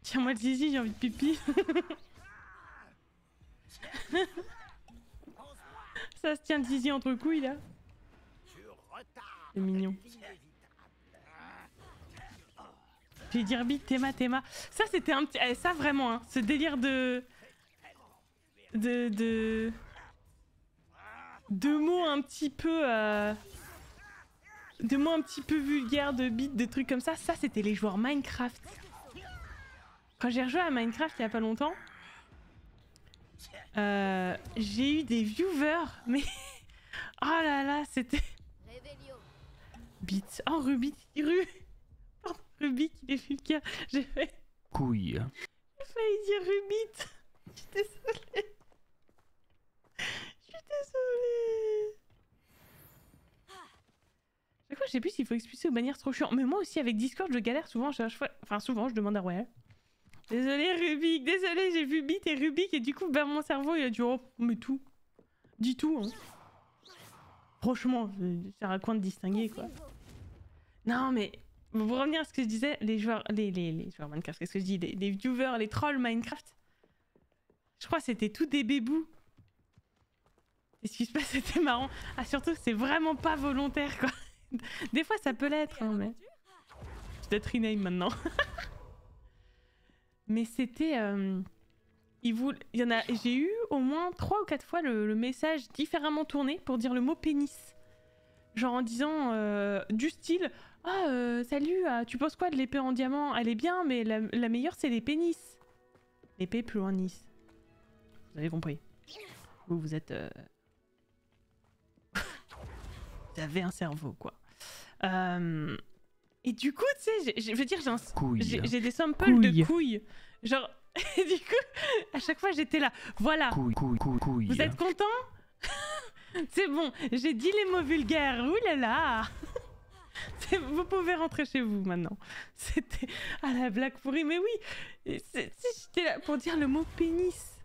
Tiens, moi le zizi, j'ai envie de pipi. Ça se tient le zizi entre couilles là. C'est mignon. Je vais dire bite, Théma, Théma. Ça c'était un petit... Eh, ça vraiment, hein, ce délire de... De... De... De mots un petit peu... Euh... De mots un petit peu vulgaires, de bite, de trucs comme ça. Ça c'était les joueurs Minecraft. Quand j'ai rejoué à Minecraft il y a pas longtemps, euh, j'ai eu des viewers, mais... Oh là là, c'était... Bite. Oh, Rubik. Ru... Pardon, Rubik, il est vulgaire. J'ai fait... Couille. J'ai failli dire Rubik. Je suis désolée. Je suis désolée. Du coup, je sais plus s'il faut expulser ou bannir, trop chiant. Mais moi aussi, avec Discord, je galère souvent. Je cherche... Enfin, souvent, je demande à Royal. Désolé, Rubik. Désolé, j'ai vu Bit et Rubik. Et du coup, ben, mon cerveau, il a dit oh, mais tout. Dis tout, hein. Franchement, c'est un coin de distinguer, quoi. Non, mais pour revenir à ce que je disais, les joueurs, les, les, les joueurs Minecraft, qu'est-ce que je dis, les, les viewers, les trolls Minecraft, je crois que c'était tout des bébous. Et ce qui se passe, c'était marrant. Ah, surtout, c'est vraiment pas volontaire, quoi. Des fois, ça peut l'être, hein, mais... Je dois te rename maintenant. Mais c'était... Euh... Il, vous... Il y en a... J'ai eu au moins trois ou quatre fois le, le message différemment tourné pour dire le mot pénis. Genre en disant euh, du style « Ah, euh, salut, ah, tu penses quoi de l'épée en diamant? Elle est bien, mais la, la meilleure, c'est les pénis. » L'épée plus loin de Nice. Vous avez compris. Vous, vous êtes... Euh... vous avez un cerveau, quoi. Euh... Et du coup, tu sais, je veux dire, j'ai des samples couille. De couilles. Genre, et du coup, à chaque fois, j'étais là. Voilà. Couille, couille, couille. Vous êtes contents? C'est bon, j'ai dit les mots vulgaires. Ouh là là. Vous pouvez rentrer chez vous maintenant. C'était à la blague pourrie, mais oui. J'étais là pour dire le mot pénis.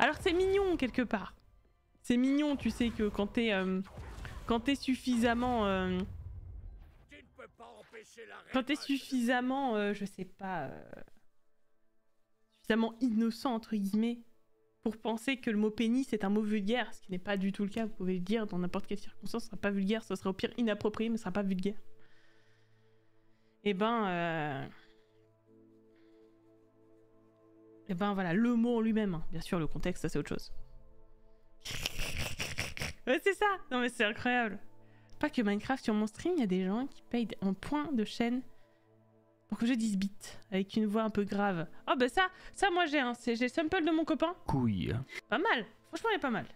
Alors, c'est mignon, quelque part. C'est mignon, tu sais, que quand t'es... Euh... Quand t'es suffisamment... Euh... Quand t'es suffisamment, euh, je sais pas... Euh... Suffisamment innocent, entre guillemets, pour penser que le mot pénis est un mot vulgaire, ce qui n'est pas du tout le cas, vous pouvez le dire dans n'importe quelle circonstance, ce sera pas vulgaire, ce sera au pire inapproprié, mais ce sera pas vulgaire. Et ben... Euh... Et ben voilà, le mot en lui-même, hein. Bien sûr, le contexte, ça c'est autre chose. Ouais, c'est ça! Non, mais c'est incroyable! Pas que Minecraft, sur mon stream, il y a des gens qui payent en points de chaîne pour que je dise bit, avec une voix un peu grave. Oh, bah ça, ça moi j'ai un, j'ai le sample de mon copain. Couille. Pas mal! Franchement, elle est pas mal.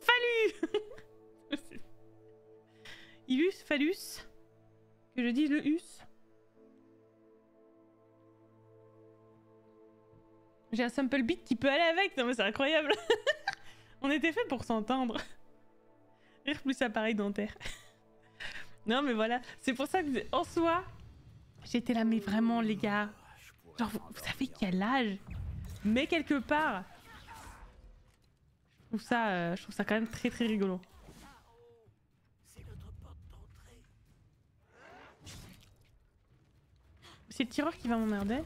Phallus! Illus, phallus. Que je dise le us. J'ai un sample beat qui peut aller avec. Non mais c'est incroyable. On était fait pour s'entendre. Rire plus appareil dentaire. Non mais voilà, c'est pour ça que en soi, j'étais là mais vraiment les gars. Genre vous, vous savez quel âge? Mais quelque part, je trouve ça, euh, je trouve ça quand même très très rigolo. C'est le tireur qui va m'emmerder.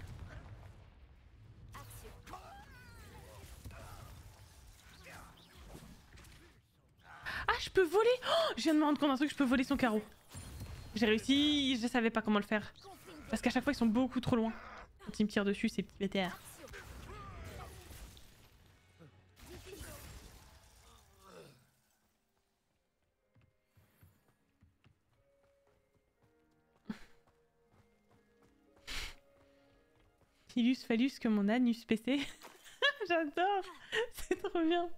Ah, je peux voler! Oh, je viens de me rendre compte d'un truc, je peux voler son carreau. J'ai réussi, je savais pas comment le faire. Parce qu'à chaque fois, ils sont beaucoup trop loin. Quand ils me tirent dessus, ces petits B T R. Illus phallus que mon anus P C. J'adore! C'est trop bien!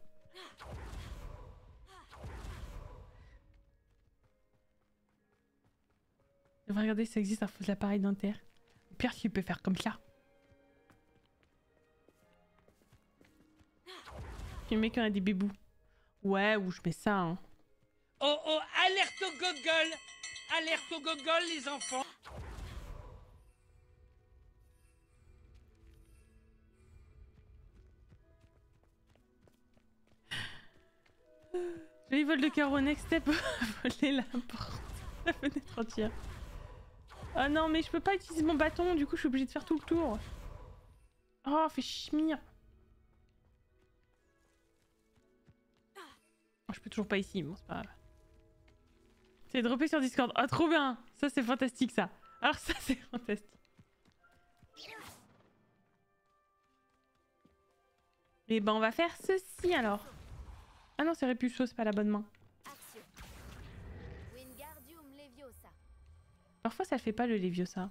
Regardez si ça existe un faux de l'appareil dentaire. Le pire qu'il peut faire comme ça. Tu mets quand il y a des bébous. Ouais, ou je mets ça. Hein. Oh oh, alerte au gogol! Alerte au gogol, les enfants! Joli vol de carreau, next step. Voler la porte. La fenêtre entière. Oh non, mais je peux pas utiliser mon bâton, du coup je suis obligée de faire tout le tour. Oh, fais chmire. Oh, je peux toujours pas ici, bon c'est pas grave. C'est droppé sur Discord. Oh, trop bien. Ça c'est fantastique ça. Alors ça c'est fantastique. Et ben on va faire ceci alors. Ah non, c'est Répulso, c'est pas la bonne main. Parfois ça fait pas le Leviosa.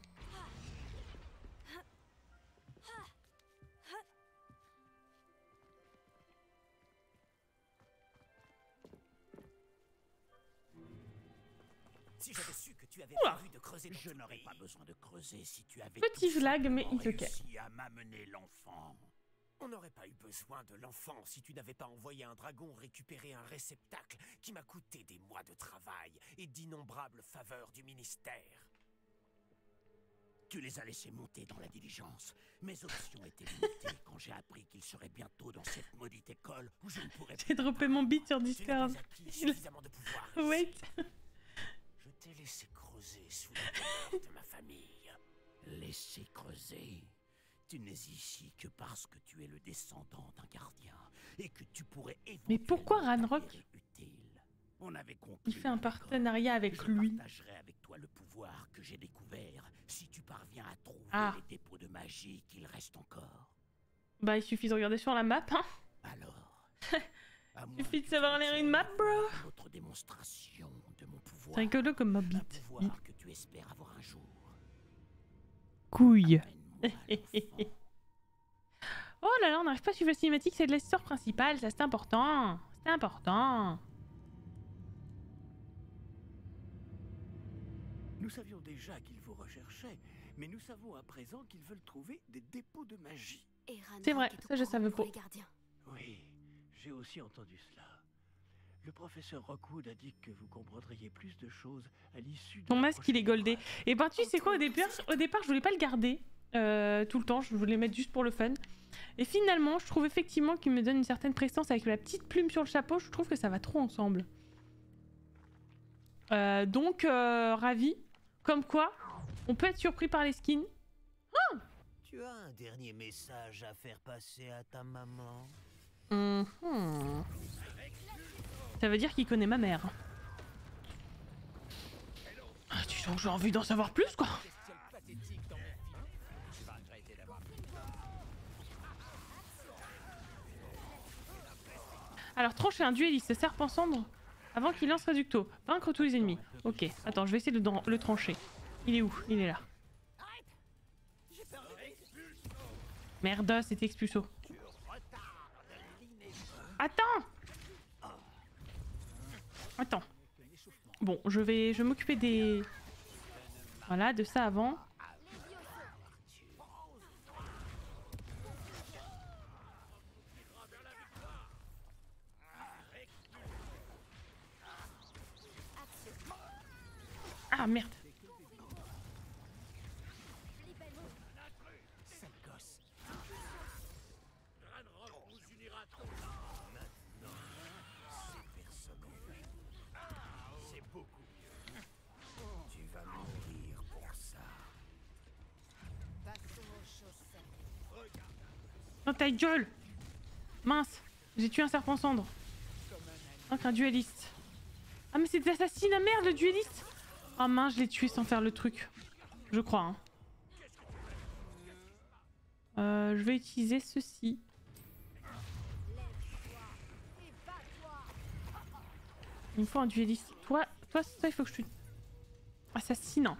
Si j'avais su que tu avais prévu de creuser, je n'aurais pas besoin de creuser si tu avais. Petit flag mais il te cache. On n'aurait pas eu besoin de l'enfant si tu n'avais pas envoyé un dragon récupérer un réceptacle qui m'a coûté des mois de travail et d'innombrables faveurs du ministère. Tu les as laissés monter dans la diligence. Mes options étaient limitées quand j'ai appris qu'ils seraient bientôt dans cette maudite école où je ne pourrais pas... J'ai droppé mon beat sur Discord. Suffisamment de pouvoir. Wait. Je t'ai laissé creuser sous la terre de ma famille. Laissé creuser. Tu n'es ici que parce que tu es le descendant d'un gardien et que tu pourrais éventuellement... Mais pourquoi Ranrok utile. On avait conclu. Il fait un partenariat avec je lui. Je partagerai avec toi le pouvoir que j'ai découvert si tu parviens à trouver ah. les dépôts de magie qu'il reste encore. Bah il suffit de regarder sur la map, hein. Alors. Il suffit de savoir lire une map, bro. Notre démonstration de mon pouvoir. C'est que comme ma bite. Pouvoir que tu espères avoir un jour. Couille. Oh là là, on n'arrive pas à suivre la cinématique, c'est de l'histoire principale, ça c'est important. C'est important. Nous savions déjà qu'ils vous recherchaient, mais nous savons à présent qu'ils veulent trouver des dépôts de magie. C'est vrai, ça je savais pas. Oui, j'ai aussi entendu cela. Le professeur Rookwood a dit que vous comprendriez plus de choses à l'issue de... Ton masque il est goldé. Et ben tu sais quoi, au départ, au départ je voulais pas le garder. Euh, tout le temps, je voulais mettre juste pour le fun. Et finalement, je trouve effectivement qu'il me donne une certaine prestance avec la petite plume sur le chapeau. Je trouve que ça va trop ensemble. Euh, donc, euh, ravi. Comme quoi, on peut être surpris par les skins. Ah ! Tu as un dernier message à faire passer à ta maman. Mm-hmm. Ça veut dire qu'il connaît ma mère. Ah, tu sens que j'ai envie d'en savoir plus, quoi. Alors trancher un duelliste serpent cendre avant qu'il lance Reducto. Vaincre tous les ennemis. Ok, attends, je vais essayer de le trancher. Il est où? Il est là. Merde, c'était expulso. Attends. Attends. Bon, je vais, je vais m'occuper des... Voilà, de ça avant. Ah merde. Tu vas mourir pour ça. Non, ta gueule. Mince, j'ai tué un serpent cendre. Donc un duelliste. Ah mais c'est des assassins, la merde, le duelliste. Oh mince, je l'ai tué sans faire le truc. Je crois. Hein. Euh, je vais utiliser ceci. Il me faut un duelliste. Toi, toi, toi, il faut que je tue. Assassinant.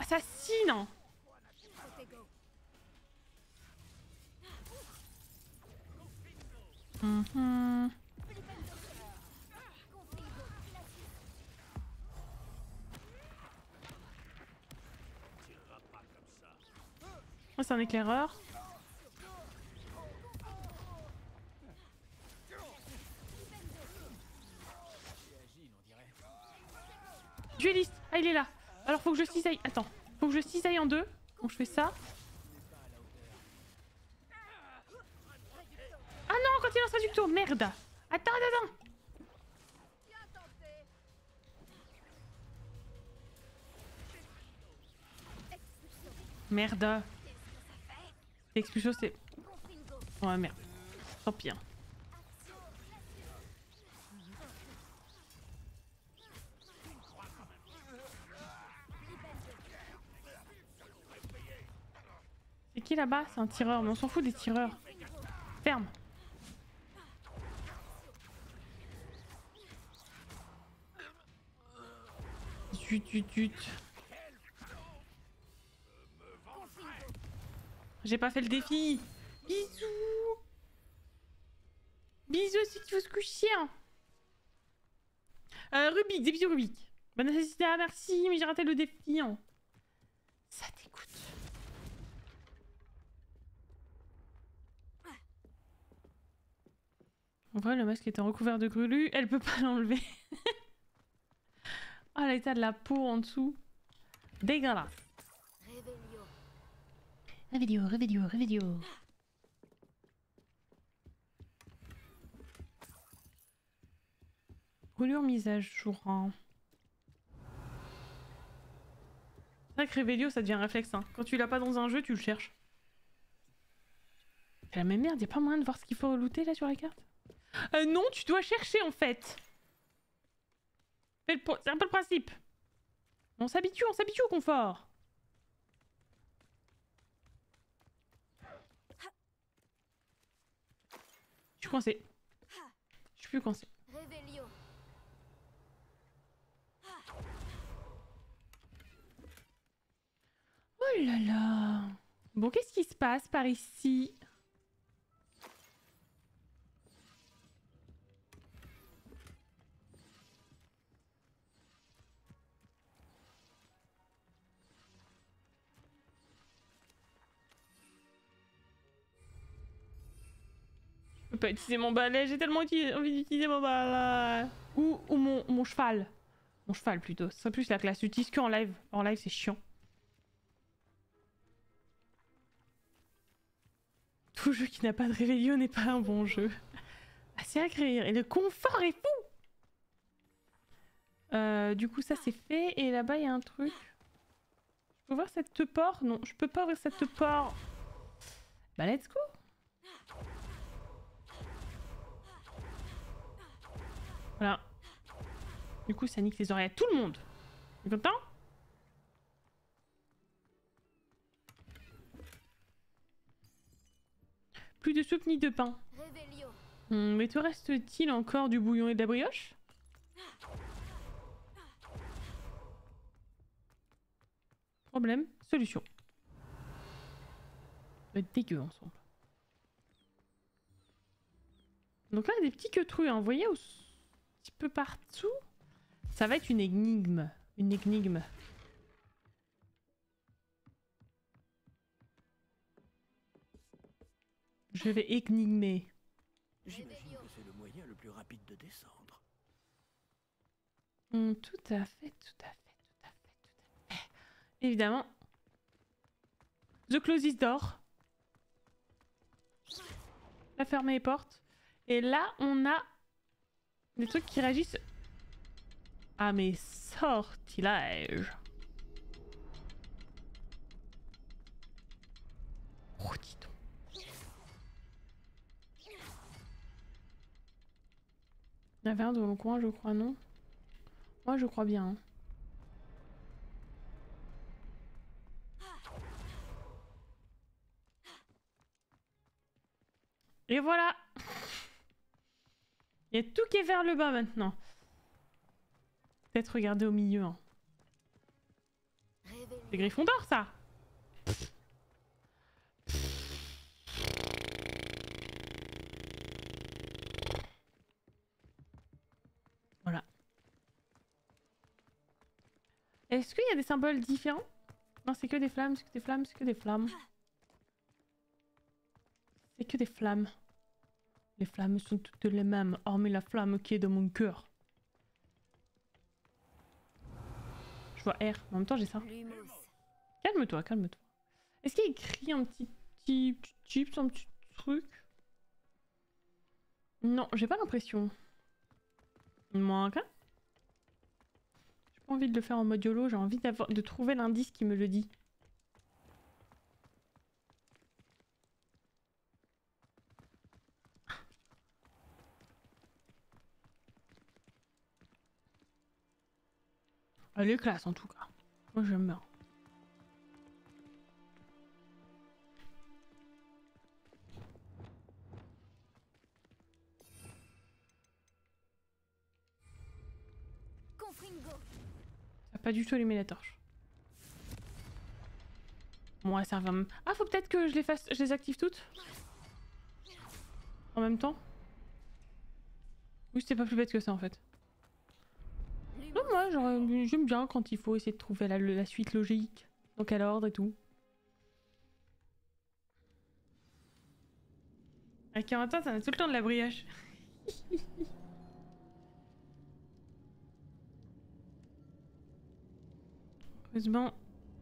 Assassinant. Mm-hmm. Oh, c'est un éclaireur. Dueliste. Ah, il est là. Alors, faut que je cisaille. Attends. Faut que je cisaille en deux. Donc, je fais ça. Ah non, quand il lance du tour. Merde. Attends, attends, attends. Merde. L'expulsion c'est... Ouais merde, tant pis. Hein. C'est qui là-bas? C'est un tireur, mais on s'en fout des tireurs. Ferme. Zut, zut, zut. J'ai pas fait le défi. Bisous. Bisous si tu veux se coucher. Hein. Euh, Rubik, des bisous Rubik. Bonne assistance, merci, mais j'ai raté le défi. Hein. Ça t'écoute. On voit le masque étant recouvert de grulu, elle peut pas l'enlever. Ah, oh, l'état de la peau en dessous. Dégueulasse. Revelio, Revelio, Revelio. Brûlure mise à jour. Hein. C'est vrai que Revelio, ça devient un réflexe. Hein. Quand tu l'as pas dans un jeu, tu le cherches. C'est la même merde, y'a pas moyen de voir ce qu'il faut looter là sur la carte? Euh, non, tu dois chercher en fait. C'est un peu le principe. On s'habitue, on s'habitue au confort. Je suis coincée. Je suis plus coincée. Oh là là. Bon, qu'est-ce qui se passe par ici? Je peux pas utiliser mon balai, j'ai tellement envie d'utiliser mon balai. Ou, ou mon, mon cheval. Mon cheval plutôt, ce serait plus la classe. Utilise qu'en live, en live c'est chiant. Tout jeu qui n'a pas de réveillon n'est pas un bon jeu. Ah, c'est à créer et le confort est fou. Euh, du coup ça c'est fait et là-bas il y a un truc. Je peux ouvrir cette porte? Non, je peux pas ouvrir cette porte. Bah let's go. Voilà. Du coup ça nique les oreilles à tout le monde. T'es content? Plus de soupe ni de pain. Hum, mais te reste-t-il encore du bouillon et de la brioche? Problème, solution. Ça va être dégueu ensemble. Donc là il y a des petits queutrus, hein, vous voyez, où peu partout, ça va être une énigme, une énigme. Je vais énigmer. J'imagine que c'est le moyen le plus rapide de descendre. Mmh, tout à fait, tout à fait, tout à fait, tout à fait. Évidemment. The closest door. La fermer les portes. Et là, on a des trucs qui réagissent à mes sortilèges. Oh, dis donc. Il y avait un dans le coin, je crois, non? Moi, je crois bien. Hein. Et voilà! Il y a tout qui est vers le bas maintenant. Peut-être regarder au milieu. Hein. C'est Griffon d'or ça. Voilà. Est-ce qu'il y a des symboles différents? Non, c'est que des flammes, c'est que des flammes, c'est que des flammes. C'est que des flammes. Les flammes sont toutes les mêmes, hormis la flamme qui est dans mon cœur. Je vois R, mais en même temps j'ai ça. Calme-toi, calme-toi. Est-ce qu'il y a écrit un petit petit chips, un petit truc? Non, j'ai pas l'impression. Moi, hein. J'ai pas envie de le faire en mode YOLO, j'ai envie d'avoir de trouver l'indice qui me le dit. Elle est classe en tout cas. Moi j'aime bien. Ça n'a pas du tout allumé la torche. Bon, elle sert à... Ah, faut peut-être que je les fasse, je les active toutes. En même temps. Oui, c'était pas plus bête que ça en fait. Non, moi j'aime bien quand il faut essayer de trouver la, la suite logique, donc à l'ordre et tout. Avec un temps, ça a tout le temps de la brioche. Heureusement,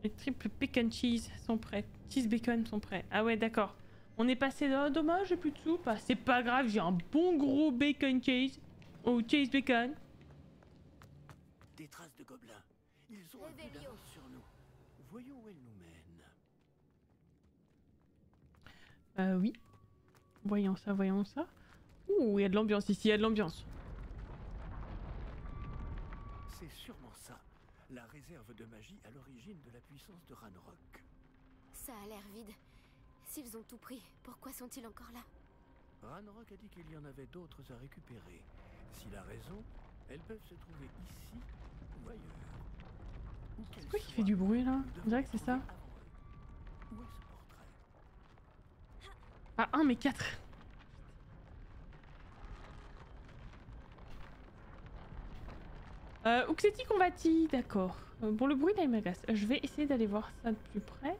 les triples bacon cheese sont prêts. Cheese bacon sont prêts. Ah ouais, d'accord. On est passé dans... Oh, dommage, j'ai plus de soupe. Ah, c'est pas grave, j'ai un bon gros bacon cheese. Oh, cheese bacon. Des traces de gobelins. Ils ont vu d'avance sur nous. Voyons où elles nous mènent. Euh, oui. Voyons ça, voyons ça. Ouh, il y a de l'ambiance ici, il y a de l'ambiance. C'est sûrement ça. La réserve de magie à l'origine de la puissance de Ranrok. Ça a l'air vide. S'ils ont tout pris, pourquoi sont-ils encore là? Ranrok a dit qu'il y en avait d'autres à récupérer. S'il a raison, elles peuvent se trouver ici ou ailleurs. C'est quoi qui fait du bruit là? On dirait que c'est ça. Où est ce portrait? Ah, un mais quatre. Euh, Ouxeti Combati, d'accord. Euh, pour le bruit d'Animagus, je vais essayer d'aller voir ça de plus près.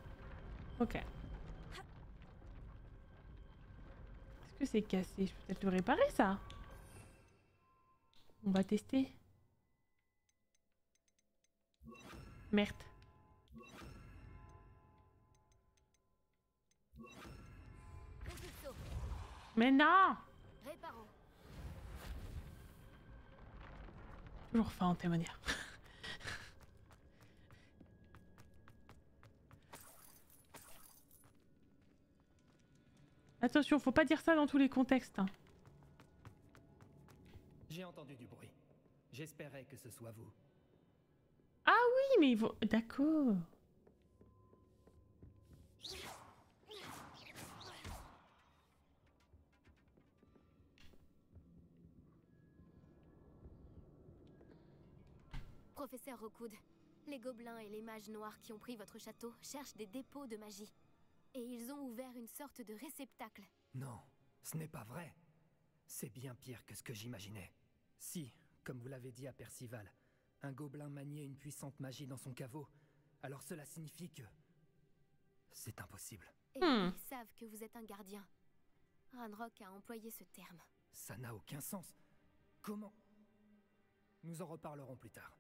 Ok. Est-ce que c'est cassé? Je peux peut-être le réparer ça. On va tester. Merde. Mais non! Toujours faim en témoignage. Attention, faut pas dire ça dans tous les contextes. Hein. J'ai entendu du bruit. J'espérais que ce soit vous. Ah oui, mais il faut... D'accord. Professeur Aucoude, les gobelins et les mages noirs qui ont pris votre château cherchent des dépôts de magie. Et ils ont ouvert une sorte de réceptacle. Non, ce n'est pas vrai. C'est bien pire que ce que j'imaginais. Si, comme vous l'avez dit à Percival, un gobelin maniait une puissante magie dans son caveau, alors cela signifie que... c'est impossible. Et hmm. ils savent que vous êtes un gardien. Ranrok a employé ce terme. Ça n'a aucun sens. Comment? Nous en reparlerons plus tard.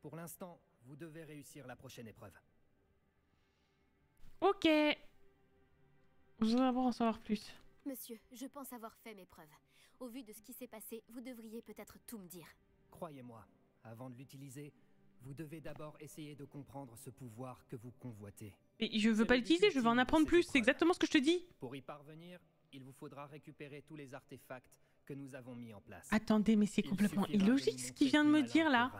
Pour l'instant, vous devez réussir la prochaine épreuve. Ok. Je voudrais d'abord en savoir plus. Monsieur, je pense avoir fait mes preuves. Au vu de ce qui s'est passé, vous devriez peut-être tout me dire. Croyez-moi, avant de l'utiliser, vous devez d'abord essayer de comprendre ce pouvoir que vous convoitez. Mais je veux pas l'utiliser, je veux en apprendre plus, c'est exactement ce que je te dis. Pour y parvenir, il vous faudra récupérer tous les artefacts que nous avons mis en place. Attendez, mais c'est complètement illogique ce qu'il vient de me dire là.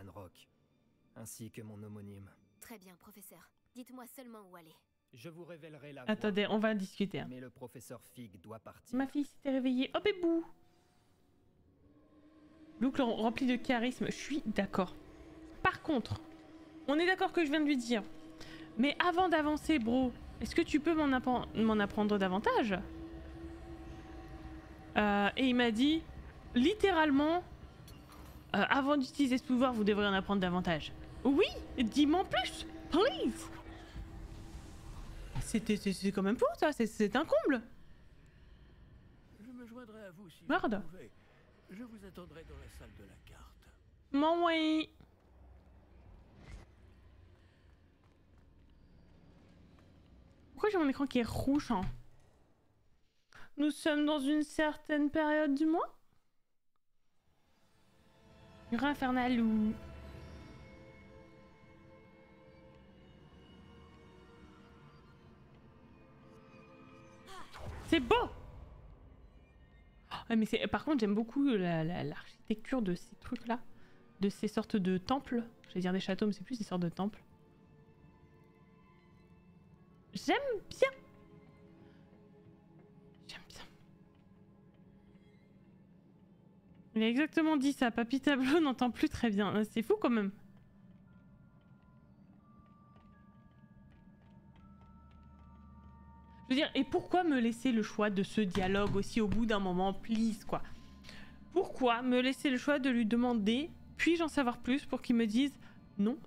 Ainsi que mon homonyme. Très bien, professeur. Dites-moi seulement où aller. Je vous révélerai la voie. Attendez, on va discuter. Hein. Mais le professeur Fig doit partir. Ma fille s'était réveillée. Oh, bébou! Look rempli de charisme. Je suis d'accord. Par contre, on est d'accord que je viens de lui dire. Mais avant d'avancer, bro, est-ce que tu peux m'en appren apprendre davantage? euh, Et il m'a dit, littéralement, euh, avant d'utiliser ce pouvoir, vous devriez en apprendre davantage. Oui, dis-moi plus, please. C'est quand même fou ça, c'est un comble. Je me joindrai à vous si Merde. vous pouvez. Je vous attendrai dans la salle de la carte. Mon oui. Pourquoi j'ai mon écran qui est rouge hein? Nous sommes dans une certaine période du mois. Infernalou. C'est beau! Oh, mais par contre, j'aime beaucoup l'architecture la, la, de ces trucs-là. De ces sortes de temples. Je vais dire des châteaux, mais c'est plus des sortes de temples. J'aime bien! J'aime bien. Il a exactement dit ça. Papy Tableau n'entend plus très bien. C'est fou quand même. Je veux dire, et pourquoi me laisser le choix de ce dialogue aussi au bout d'un moment, please, quoi? Pourquoi me laisser le choix de lui demander, puis-je en savoir plus, pour qu'il me dise non?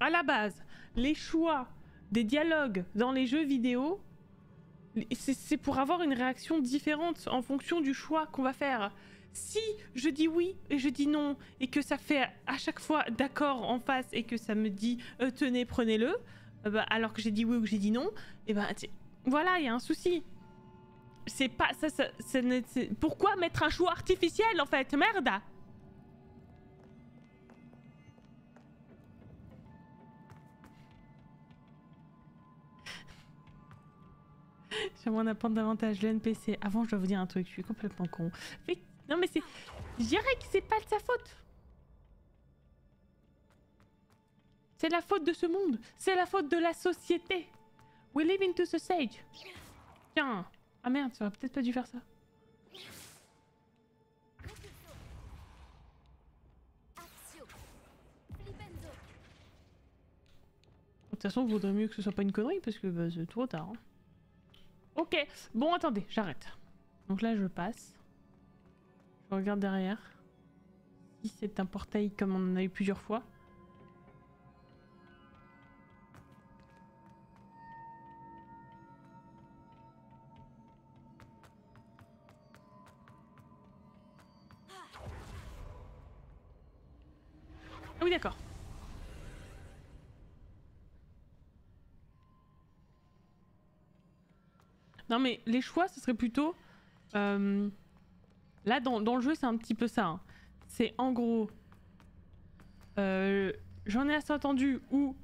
À la base, les choix des dialogues dans les jeux vidéo C'est pour avoir une réaction différente en fonction du choix qu'on va faire. Si je dis oui et je dis non, et que ça fait à chaque fois d'accord en face et que ça me dit euh, tenez, prenez-le, euh, bah, alors que j'ai dit oui ou que j'ai dit non, et ben bah, voilà, il y a un souci. C'est pas ça, ça, ça pourquoi mettre un choix artificiel en fait, merde. J'aimerais en apprendre davantage, le N P C. Avant, je dois vous dire un truc, je suis complètement con. Mais, non mais c'est... Je dirais que c'est pas de sa faute. C'est la faute de ce monde. C'est la faute de la société. We live into society. Tiens. Ah merde, j'aurais peut-être pas dû faire ça. De toute façon, il vaudrait mieux que ce soit pas une connerie, parce que bah, c'est trop tard. Hein. Ok, bon attendez, j'arrête. Donc là je passe. Je regarde derrière. Si c'est un portail comme on en a eu plusieurs fois. Ah oui d'accord. Non mais les choix, ce serait plutôt... Euh, là, dans, dans le jeu, c'est un petit peu ça. Hein. C'est en gros... Euh, j'en ai assez entendu ou...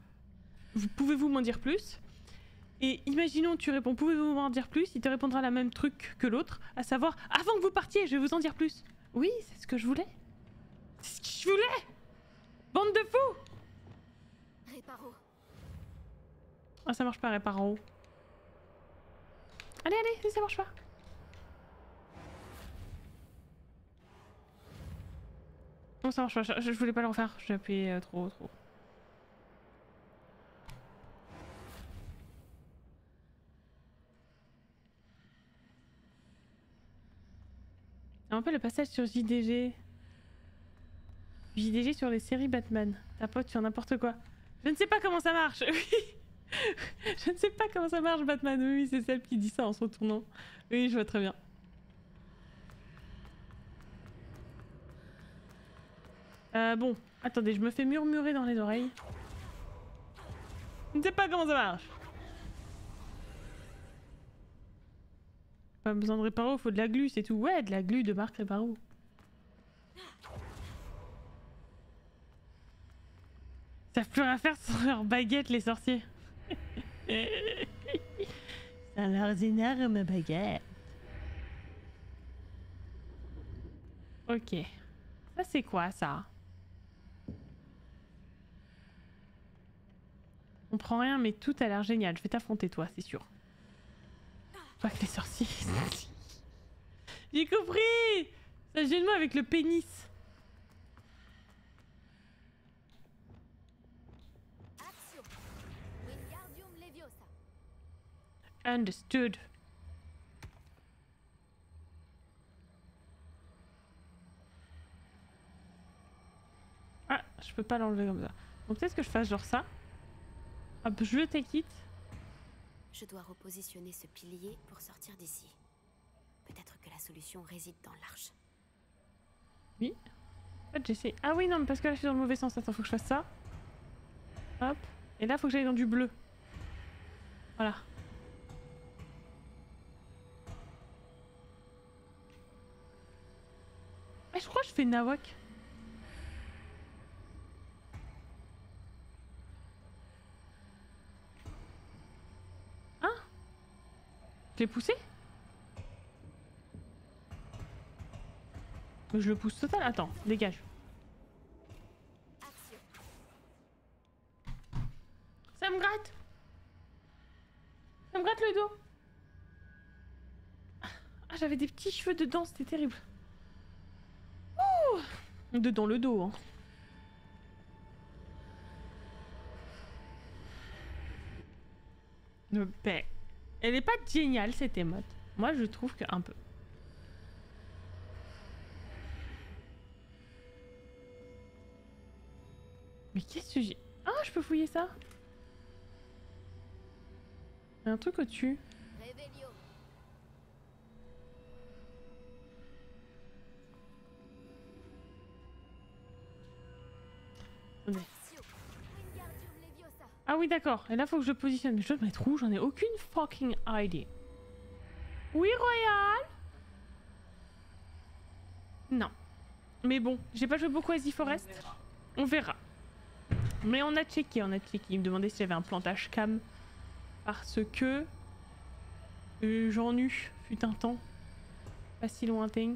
Pouvez-vous m'en dire plus? Et imaginons, tu réponds, pouvez-vous m'en dire plus? Il te répondra la même truc que l'autre, à savoir, avant que vous partiez, je vais vous en dire plus. Oui, c'est ce que je voulais. C'est ce que je voulais. Bande de fous. Réparo. Ah, ça marche pas, réparo. Allez, allez, ça marche pas. Non, ça marche pas, je, je voulais pas le refaire, j'ai appuyé euh, trop, trop. C'est un peu le passage sur J D G. J D G sur les séries Batman. Tapote sur n'importe quoi. Je ne sais pas comment ça marche, oui. Je ne sais pas comment ça marche, Batman. Oui, c'est celle qui dit ça en se retournant. Oui, je vois très bien. Euh, bon, attendez, je me fais murmurer dans les oreilles. Je ne sais pas comment ça marche. Pas besoin de Réparo, il faut de la glu, c'est tout. Ouais, de la glu de marque Réparo. Ils savent plus rien faire sur leurs baguettes, les sorciers. Ça leur énorme baguette. Ok. Ça c'est quoi ça? On prend rien mais tout a l'air génial. Je vais t'affronter toi, c'est sûr. Pas que les sorciers. J'ai compris. Ça gêne moi avec le pénis. Understood. Ah, je peux pas l'enlever comme ça. Donc peut-être que je fasse genre ça. Hop, je te quitte. Je dois repositionner ce pilier pour sortir d'ici. Peut-être que la solution réside dans l'arche. Oui. En fait, j'essaie. Ah oui, non, mais parce que là je suis dans le mauvais sens. Attends, faut que je fasse ça. Hop. Et là, faut que j'aille dans du bleu. Voilà. Je crois que je fais Nawak. Hein? Je l'ai poussé? Je le pousse total. Attends, dégage. Ça me gratte. Ça me gratte le dos. Ah, j'avais des petits cheveux dedans, c'était terrible. Dedans le dos, hein. Ben, elle est pas géniale cette émote. Moi je trouve que un peu. Mais qu'est-ce que j'ai... Ah, je peux fouiller ça. Il y a un truc au-dessus. Revelio. Ah oui, d'accord. Et là, faut que je positionne. Mais je dois te mettre où? J'en ai aucune fucking idée. Oui, Royal? Non. Mais bon, j'ai pas joué beaucoup à The Forest. On verra. Mais on a checké, on a checké. Il me demandait s'il y avait un plantage cam. Parce que... Euh, j'en eus, fut un temps. Pas si lointain.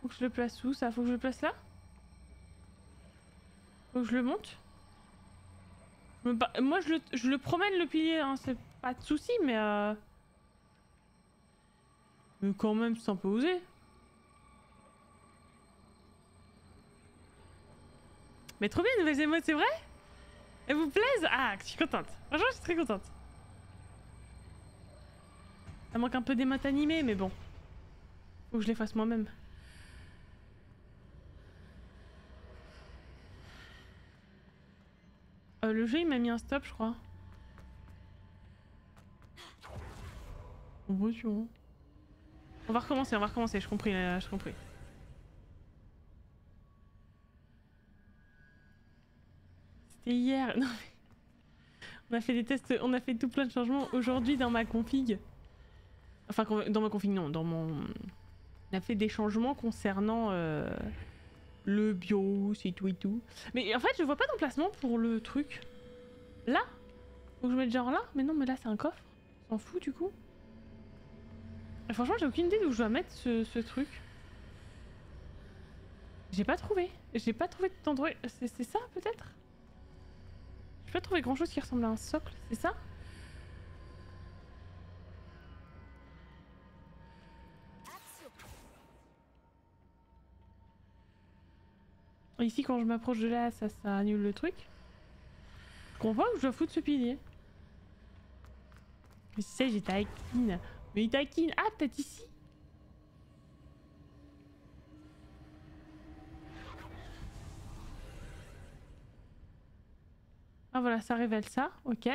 Faut que je le place où, ça? Faut que je le place là? Faut que je le monte? Moi je le, je le promène le pilier, hein, c'est pas de souci, mais euh... mais quand même c'est un peu osé. Mais trop bien les nouvelles émotes, c'est vrai? Elles vous plaisent? Ah, je suis contente. Franchement, je suis très contente. Ça manque un peu d'émotes animées, mais bon. Faut que je les fasse moi-même. Euh, le jeu il m'a mis un stop je crois. On va recommencer, on va recommencer, je compris, je compris. C'était hier, non mais... On a fait des tests, on a fait tout plein de changements aujourd'hui dans ma config. Enfin dans ma config non, dans mon... On a fait des changements concernant... Euh... Le bio, c'est tout et tout. Mais en fait, je vois pas d'emplacement pour le truc. Là? Faut que je mette genre là? Mais non, mais là, c'est un coffre. S'en fout du coup. Et franchement, j'ai aucune idée d'où je dois mettre ce, ce truc. J'ai pas trouvé. J'ai pas trouvé d'endroit. C'est ça, peut-être? J'ai pas trouvé grand-chose qui ressemble à un socle. C'est ça? Ici, quand je m'approche de là, ça, ça annule le truc. Je comprends que je dois foutre ce pilier. Je sais, j'ai taquine. Mais il taquine. Ah, peut-être ici. Ah voilà, ça révèle ça. Ok.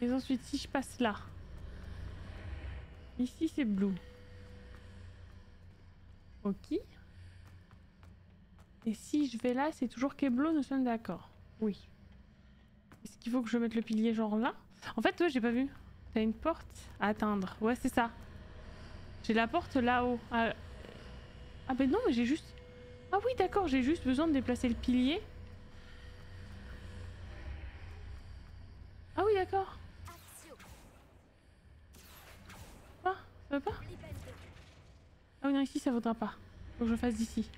Et ensuite, si je passe là. Ici, c'est blue. Ok. Et si je vais là, c'est toujours Keblo, nous sommes d'accord. Oui. Est-ce qu'il faut que je mette le pilier genre là? En fait, toi, ouais, j'ai pas vu. T'as une porte à atteindre. Ouais, c'est ça. J'ai la porte là-haut. Ah, ah ben non, mais j'ai juste... Ah oui, d'accord, j'ai juste besoin de déplacer le pilier. Ah oui, d'accord. Ah, ça veut pas ? Ah oui, non, ici ça vaudra pas. Faut que je fasse d'ici.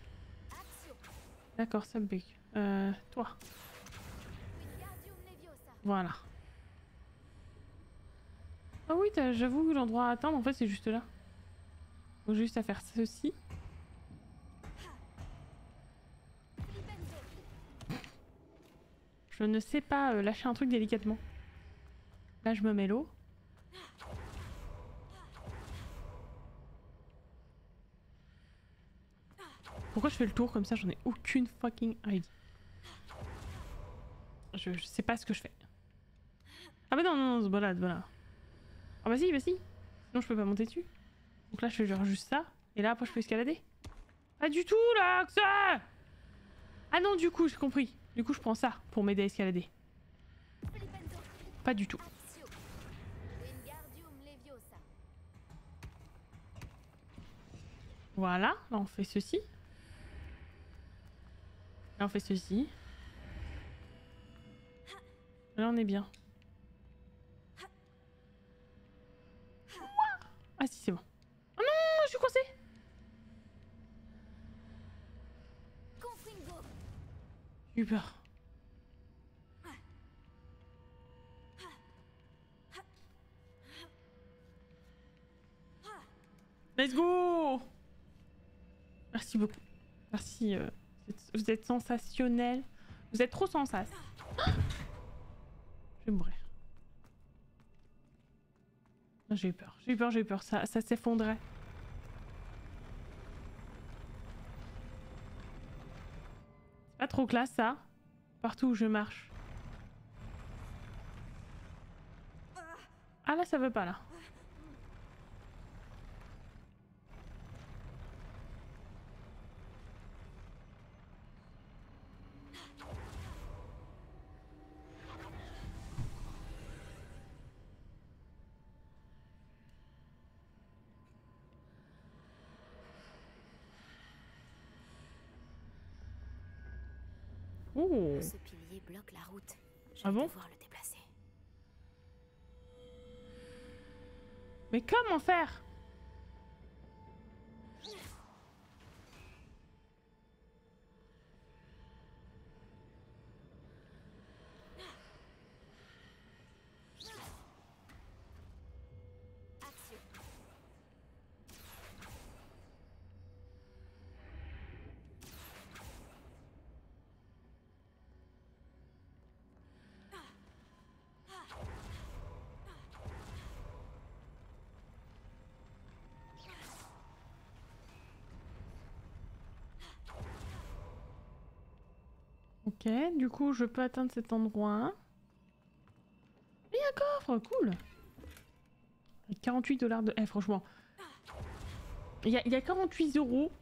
D'accord, ça me pique. Euh, toi. Voilà. Ah oui, j'avoue que l'endroit à atteindre, en fait, c'est juste là. Faut juste à faire ceci. Je ne sais pas euh, lâcher un truc délicatement. Là, je me mets l'eau. Pourquoi je fais le tour comme ça? J'en ai aucune fucking idée. Je, je sais pas ce que je fais. Ah bah non, non, non, se balade, voilà. Ah bah si, bah si. Sinon je peux pas monter dessus. Donc là je fais genre juste ça. Et là après je peux escalader. Pas du tout là, que ça! Ah non, du coup j'ai compris. Du coup je prends ça pour m'aider à escalader. Pas du tout. Voilà, là on fait ceci. Là on fait ceci. Là on est bien. Ah si c'est bon. Oh non, je suis coincée. J'ai eu peur. Let's go. Merci beaucoup. Merci. Euh... Vous êtes sensationnel. Vous êtes trop sensace. Ah, je vais mourir. J'ai eu peur, j'ai eu peur, j'ai eu peur. Ça, ça s'effondrait. C'est pas trop classe ça. Partout où je marche. Ah là ça veut pas là. Oh. Ce pilier bloque la route. Je ah vais bon devoir le déplacer. Mais comment faire? Ok, du coup je peux atteindre cet endroit. Il y a un coffre, cool. quarante-huit dollars de... Eh franchement. Il y a, il y a quarante-huit euros.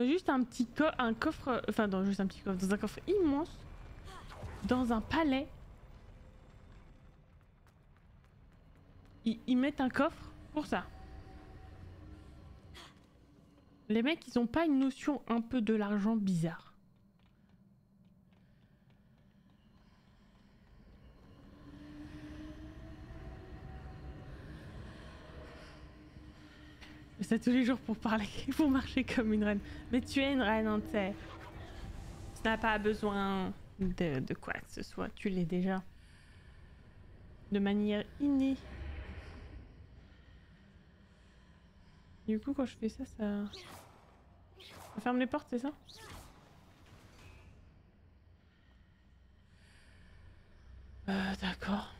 Juste un petit co un coffre... Enfin non, juste un petit coffre. Dans un coffre immense. Dans un palais. Ils, ils mettent un coffre pour ça. Les mecs, ils ont pas une notion un peu de l'argent bizarre. C'est tous les jours pour parler, pour marcher comme une reine. Mais tu es une reine en terre. Tu n'as pas besoin de, de quoi que ce soit. Tu l'es déjà. De manière innée. Du coup, quand je fais ça, ça... On ferme les portes, c'est ça? Euh, d'accord.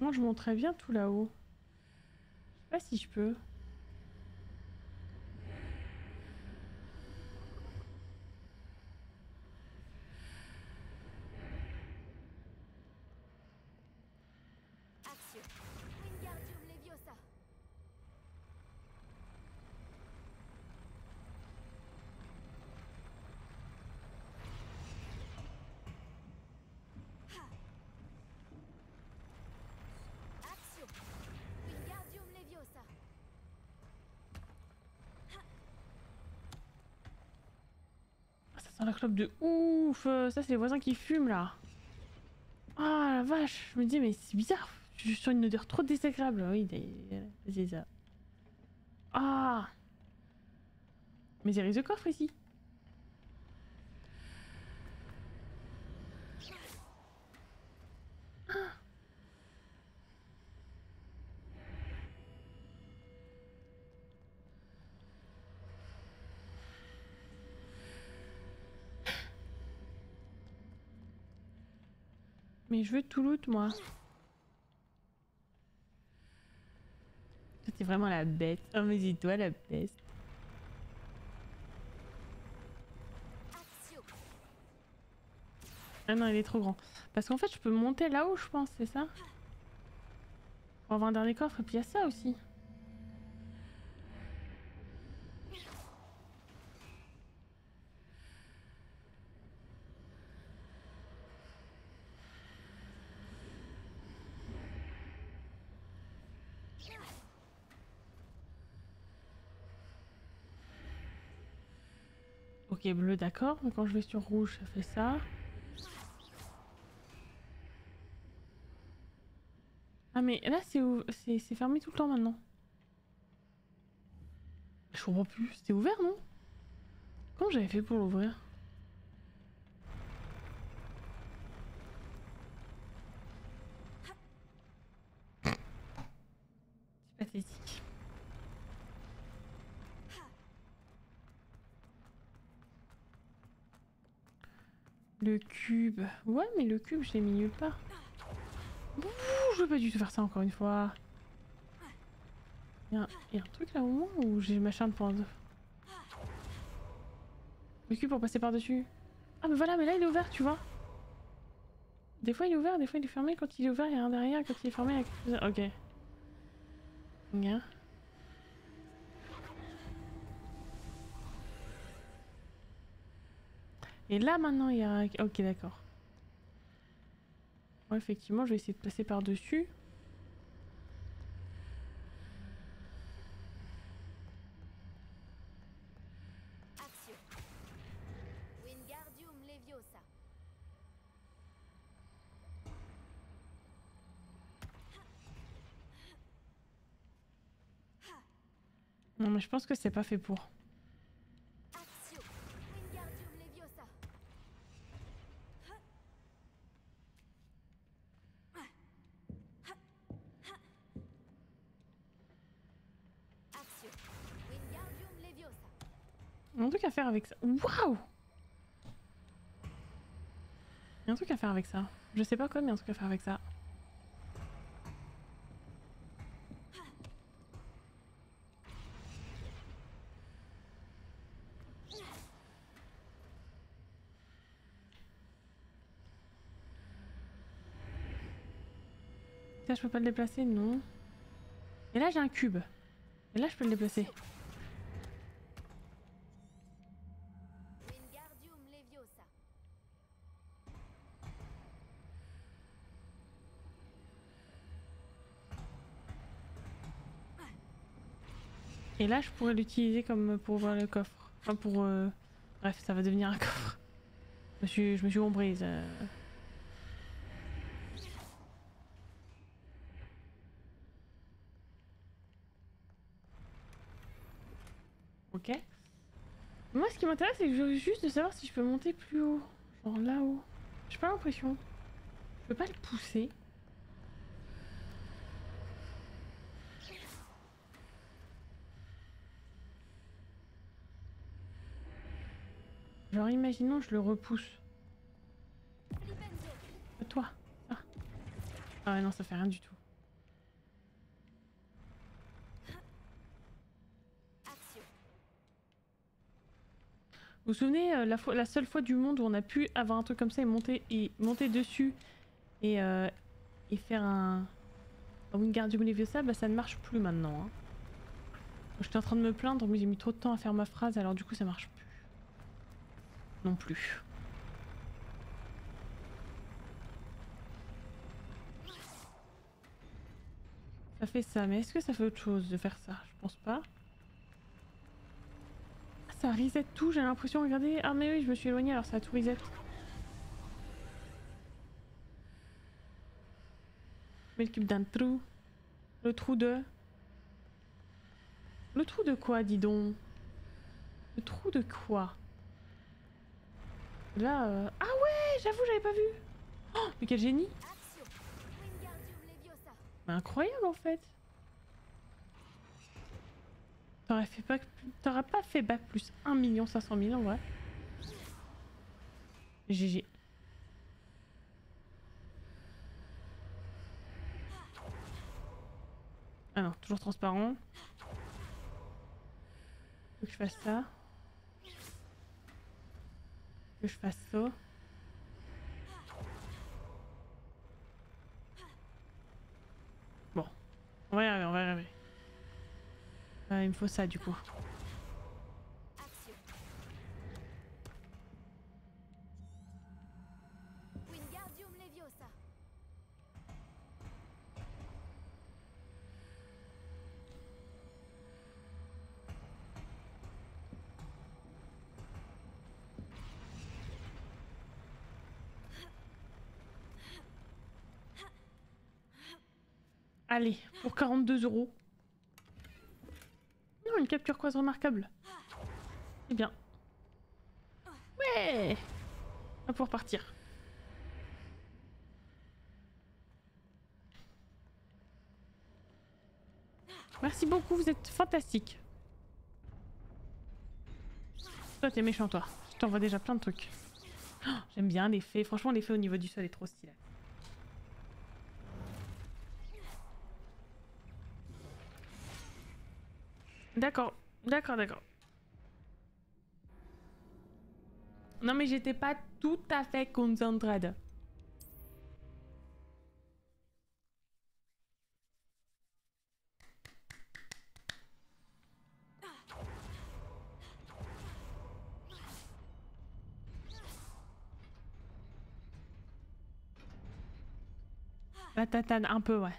Moi, je monterais bien tout là-haut. Je sais pas si je peux. La clope de ouf, ça c'est les voisins qui fument là. Ah la vache, je me dis mais c'est bizarre, je sens une odeur trop désagréable. Oui, c'est ça. Ah, mais il y a le coffre ici. Mais je veux tout loot, moi. T'es vraiment la bête. Oh, mais dis toi la bête. Ah non, il est trop grand. Parce qu'en fait, je peux monter là-haut, je pense, c'est ça? Pour avoir un dernier coffre, et puis il y a ça aussi. Ok, bleu d'accord, mais quand je vais sur rouge ça fait ça. Ah mais là c'est fermé tout le temps maintenant. Je comprends plus, c'était ouvert non? Comment j'avais fait pour l'ouvrir? C'est pathétique. Le cube. Ouais, mais le cube, je l'ai mis nulle part. Ouh, je veux pas du tout faire ça encore une fois. Il y a un, y a un truc là au moins où j'ai machin de pointe. Le cube pour passer par-dessus. Ah, mais voilà, mais là il est ouvert, tu vois. Des fois il est ouvert, des fois il est fermé. Quand il est ouvert, il y a un derrière. Quand il est fermé, il y a quelque chose. Ok. Yeah. Et là maintenant il y a... Ok d'accord. Bon, effectivement je vais essayer de passer par dessus. Non mais je pense que c'est pas fait pour. Il y a un truc à faire avec ça. Waouh! Il y a un truc à faire avec ça. Je sais pas quoi mais il y a un truc à faire avec ça. Là, je peux pas le déplacer, non. Et là j'ai un cube. Et là je peux le déplacer. Et là je pourrais l'utiliser comme pour ouvrir le coffre. Enfin pour... Euh... Bref, ça va devenir un coffre. Je me suis, je me suis comprise. Euh... Ok. Moi ce qui m'intéresse c'est que je veux juste de savoir si je peux monter plus haut. Genre là-haut. J'ai pas l'impression. Je peux pas le pousser. Genre imaginons je le repousse. À toi. Ah. Ah non ça fait rien du tout. Vous vous souvenez euh, la, fois, la seule fois du monde où on a pu avoir un truc comme ça et monter, et monter dessus et, euh, et faire un Wingardium Leviosa, bah ça ne marche plus maintenant. Hein. J'étais en train de me plaindre mais j'ai mis trop de temps à faire ma phrase alors du coup ça marche plus. Non plus. Ça fait ça, mais est-ce que ça fait autre chose de faire ça? Je pense pas. Ça reset tout, j'ai l'impression, regardez. Ah mais oui, je me suis éloignée alors ça a tout reset. Mais le cube d'un trou. Le trou de... Le trou de quoi, dis donc? Le trou de quoi? Là... Euh... Ah ouais, j'avoue, j'avais pas vu. Oh, mais quel génie. Mais incroyable en fait. T'auras pas fait bac plus un million cinq cent mille en vrai. G G. Ah non, toujours transparent. Faut que je fasse ça. Faut que je fasse ça. Bon. On va y arriver, on va y arriver. Il me faut ça du coup. Allez, pour quarante-deux euros. Une capture croise remarquable. Eh bien. Ouais. On va pouvoir partir. Merci beaucoup, vous êtes fantastique. Toi t'es méchant toi. Je t'envoie déjà plein de trucs. Oh, j'aime bien les fées. Franchement les fées au niveau du sol est trop stylé. D'accord, d'accord, d'accord. Non mais j'étais pas tout à fait concentrée. La tatane, un peu, ouais.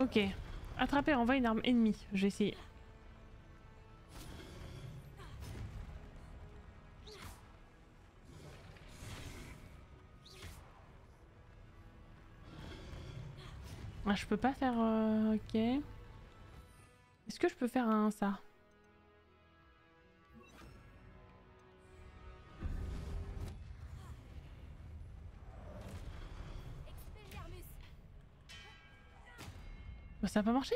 Ok, attraper envoie une arme ennemie, j'ai essayé. Ah, je peux pas faire... Euh, ok. Est-ce que je peux faire un ça? Ça a pas marché?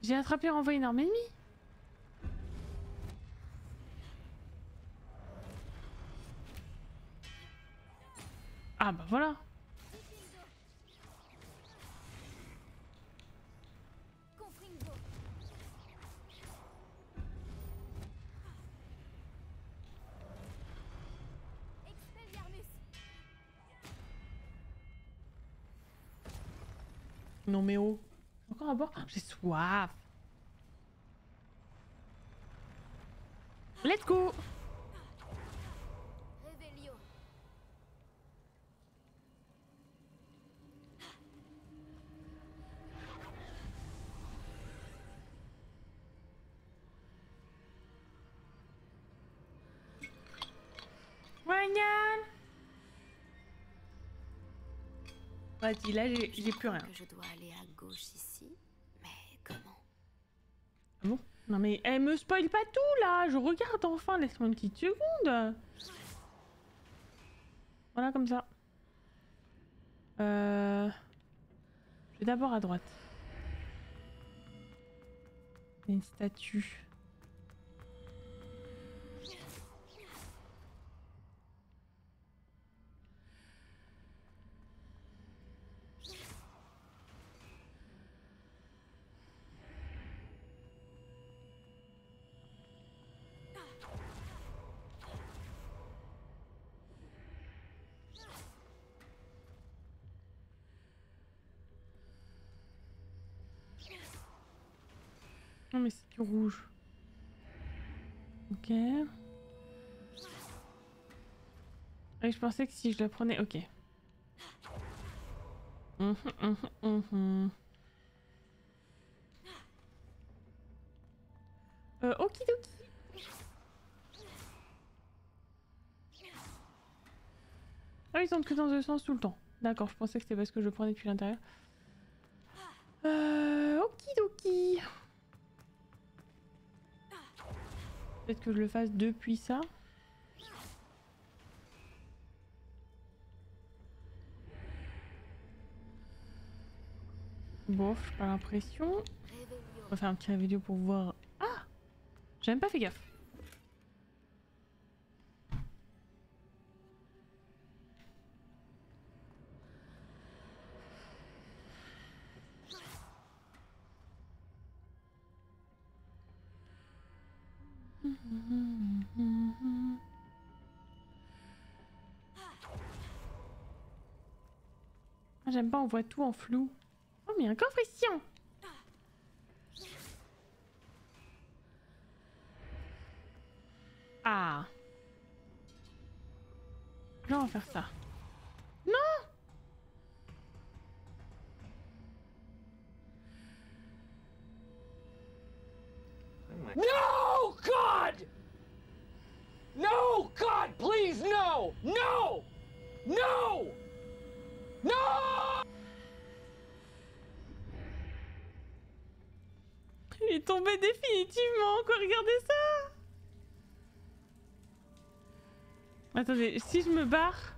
J'ai attrapé et renvoyé une arme ennemie. Ah bah voilà. Non mais oh. Encore à boire, j'ai soif. Let's go. Revelio. Ryan. Vas-y, là j'ai plus rien. Je dois aller à gauche ici, mais comment? Ah bon? Non mais elle me spoil pas tout là. Je regarde enfin, laisse-moi une petite seconde. Voilà comme ça. Euh... Je vais d'abord à droite. Il y a une statue. Mais c'est du rouge. Ok. Et je pensais que si je la prenais... Ok. Mmh, mmh, mmh. Euh, okidoki. Ah, ils sont que dans le sens tout le temps. D'accord, je pensais que c'était parce que je le prenais depuis l'intérieur. Euh, okidoki. Peut-être que je le fasse depuis ça. Bon, j'ai pas l'impression. On va faire un petit vidéo pour voir. Ah, j'ai même pas fait gaffe. J'aime pas, on voit tout en flou. Oh mais un coffre ici hein. Ah. Là on va faire ça. Non. No God. No God, please no. No. No. Non! Il est tombé définitivement, quoi, regardez ça! Attendez, si je me barre...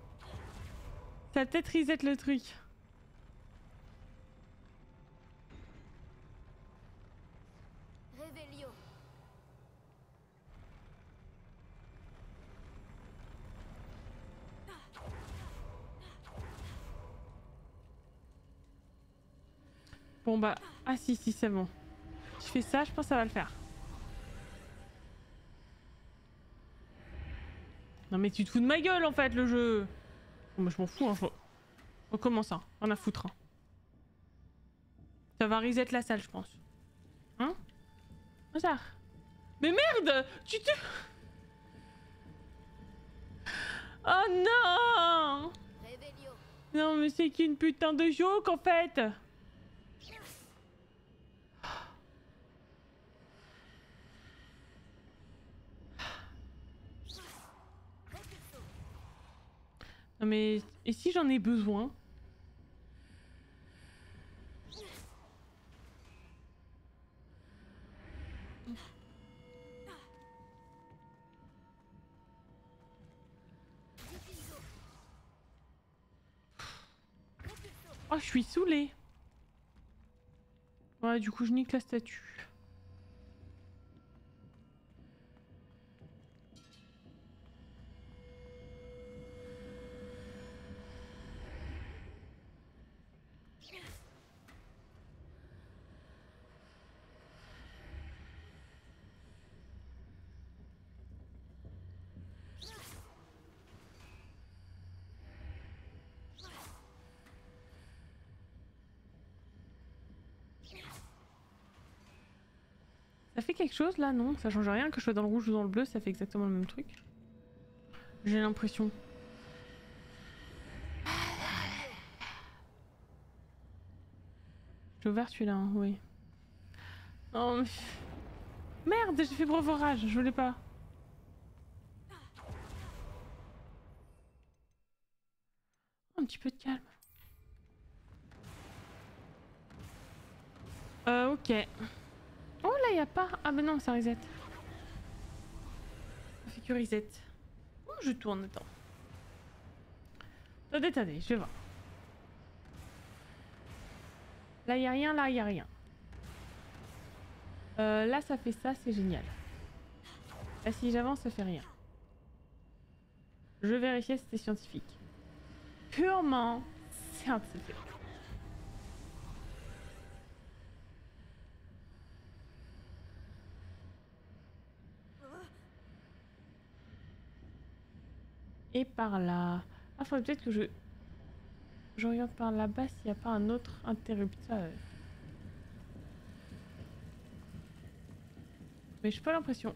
Ça a peut-être reset le truc. Revelio. Bon bah... Ah si, si, c'est bon. Je fais ça, je pense que ça va le faire. Non mais tu te fous de ma gueule en fait le jeu. Bon bah je m'en fous hein, je recommence hein, on a foutre hein. Ça va reset la salle je pense. Hein? Hasard. Mais merde! Tu te... Oh non! Non mais c'est qu'une putain de joke en fait. Non mais... Et si j'en ai besoin? Oh, je suis saoulée. Ouais, du coup, je nique la statue. Ça fait quelque chose là, non? Ça change rien que je sois dans le rouge ou dans le bleu, ça fait exactement le même truc. J'ai l'impression. J'ai ouvert celui-là, hein, oui. Oh, mais... Merde, j'ai fait brave orage, je voulais pas. Un petit peu de calme. Euh, ok. Oh là, y a pas... Ah bah non, ça reset. Ça fait que reset. Oh, je tourne, attends. Attendez, attendez, je vais voir. Là, y a rien, là, y a rien. Euh, là, ça fait ça, c'est génial. Là, si j'avance, ça fait rien. Je vérifiais si c'était scientifique. Purement scientifique. Et par là... Ah, faudrait peut-être que je... Je regarde par là-bas s'il n'y a pas un autre interrupteur. Mais j'ai pas l'impression.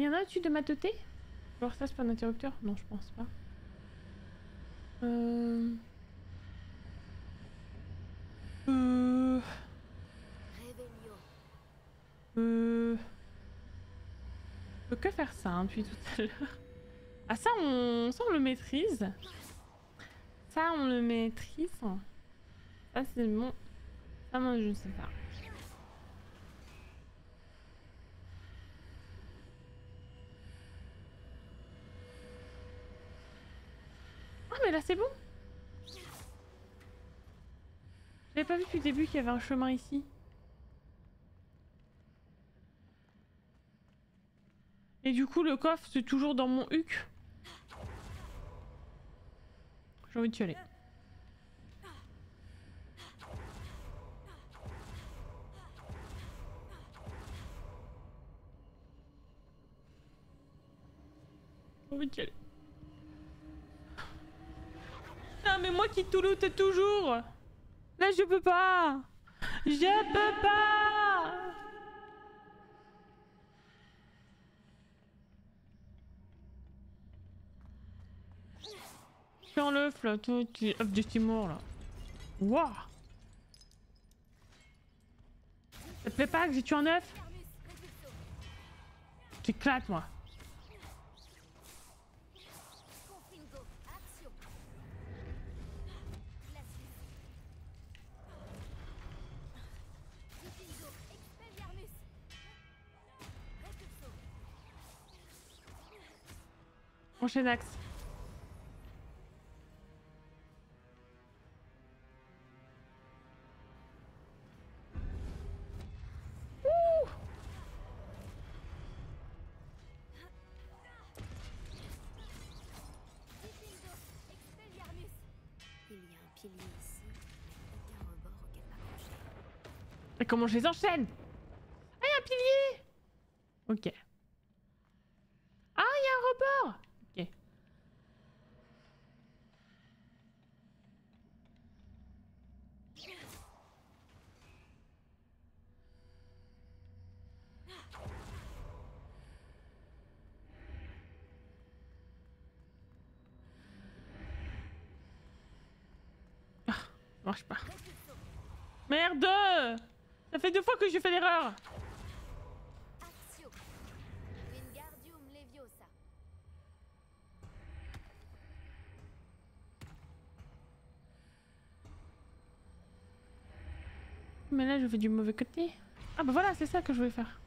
Il y en a au-dessus de ma teuté? Alors ça c'est pas un interrupteur? Non je pense pas. Euh... Euh... Euh... Je peux que faire ça hein, depuis tout à l'heure. Ah ça on... ça on le maîtrise. Ça on le maîtrise. Ça c'est bon. Ça moi je ne sais pas. Mais là c'est bon. J'avais pas vu depuis le début qu'il y avait un chemin ici. Et du coup le coffre c'est toujours dans mon huc. J'ai envie de y aller. J'ai envie de y aller. Mais moi qui touloute toujours. Là je peux pas. Je peux pas. Sur le plateau du hop du Timor là. Waouh. Ça te plaît pas que j'ai tué un œuf? J'éclate moi. Prochain axe. Comment je les enchaîne? Ah, il y a un pilier! Ok. Ah, il y a un rebord! Ok. Ah, marche pas. Merde! Ça fait deux fois que je fais l'erreur. Mais là je vais du mauvais côté. Ah bah voilà, c'est ça que je voulais faire.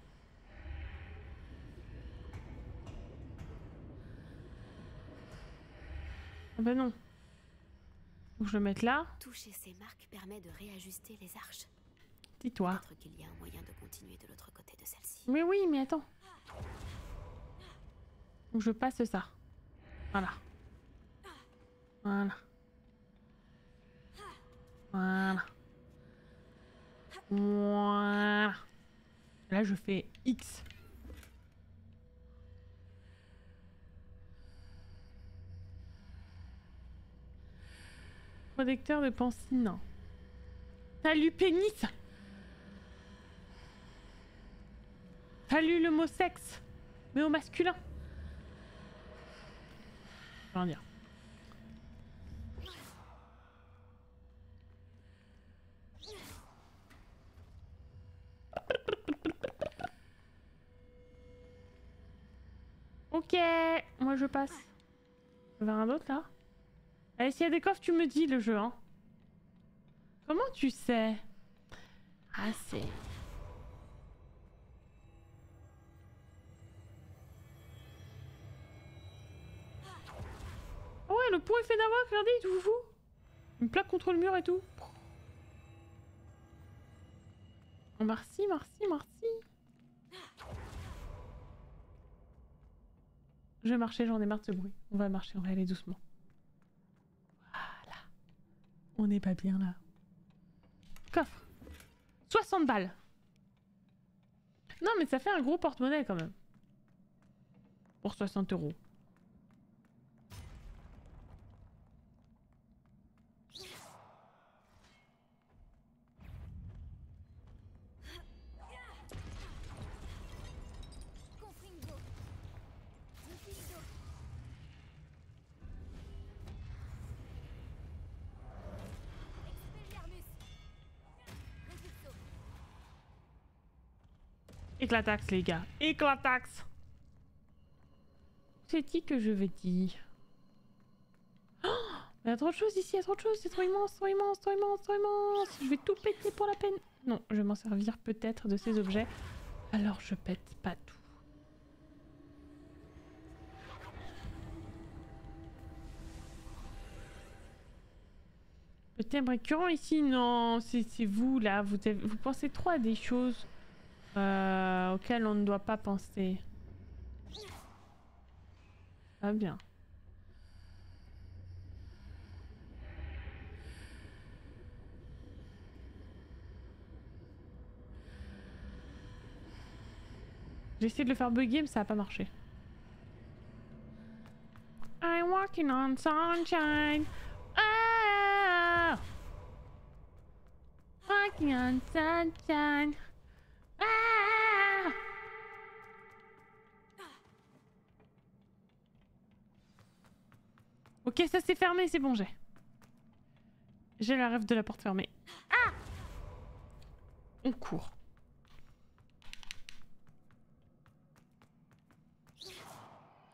Ah bah non. Faut que je le mette là. Toucher ces marques permet de réajuster les arches. Dis-toi. Peut-être qu'il y a un moyen de continuer de l'autre côté de celle-ci. Mais oui, mais attends. Je passe ça. Voilà. Voilà. Voilà. Voilà. Là, je fais X. Protecteur de pensine. Salut pénis. Salut le mot sexe, mais au masculin. Je vais en dire. Ok, moi je passe. Vers un autre là. Allez, s'il y a des coffres, tu me dis le jeu, hein. Comment tu sais? Ah, c'est... Le pont est fait d'avoir, regardez, il est tout fou. Une plaque contre le mur et tout. Oh, merci, merci, merci. Je vais marcher, j'en ai marre de ce bruit. On va marcher, on va aller doucement. Voilà. On n'est pas bien là. Coffre. soixante balles. Non mais ça fait un gros porte-monnaie quand même. Pour soixante euros. Éclataxe les gars, éclataxe. C'est qui que je vais dire? Oh, il y a trop de choses ici, il y a trop de choses, c'est trop immense, trop immense, trop immense, trop immense. Je vais tout péter pour la peine. Non, je vais m'en servir peut-être de ces objets. Alors je pète pas tout. Le thème récurrent ici, non, c'est vous là, vous, avez, vous pensez trop à des choses... Euh, auquel on ne doit pas penser. Ah bien. J'ai essayé de le faire bugger mais ça n'a pas marché. I'm walking on sunshine. Ah! Walking on sunshine. Ah, Ok, ça s'est fermé, c'est bon, j'ai. J'ai la rêve de la porte fermée. Ah! On court.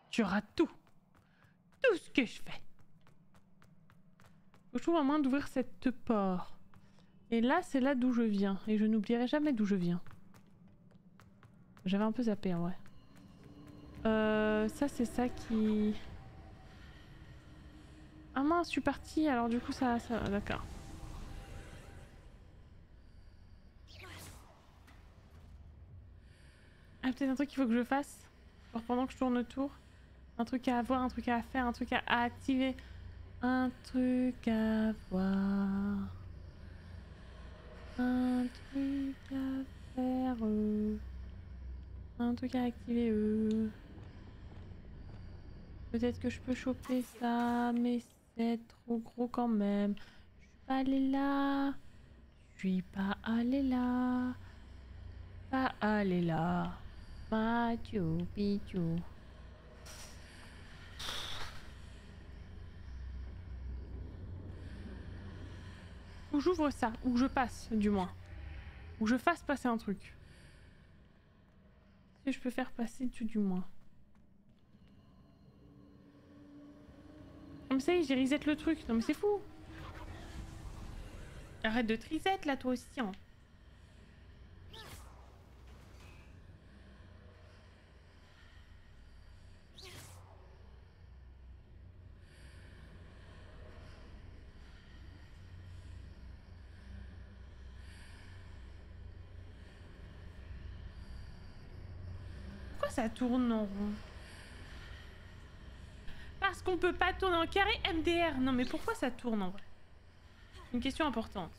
Tu rates tout. Tout ce que je fais. Je trouve un moyen d'ouvrir cette porte. Et là, c'est là d'où je viens. Et je n'oublierai jamais d'où je viens. J'avais un peu zappé, en vrai. Euh, ça, c'est ça qui... Ah mince, je suis partie. Alors du coup, ça... ça... D'accord. Ah, peut-être un truc qu'il faut que je fasse. Alors, pendant que je tourne autour. Un truc à avoir, un truc à faire, un truc à activer. Un truc à voir. Un truc à faire. Euh. Un truc à activer. Euh. Peut-être que je peux choper ça, mais c'est trop gros quand même. Je suis pas allée là. Je suis pas allée là. Pas allée là. Mathieu, Pichu. Ou j'ouvre ça, ou que je passe du moins. Ou que je fasse passer un truc. Est-ce que je peux faire passer tout du moins? Comme ça, j'ai reset le truc. Non mais c'est fou. Arrête de reset là toi aussi. Hein. Ça tourne en rond. Parce qu'on peut pas tourner en carré M D R. Non mais pourquoi ça tourne en vrai? Une question importante.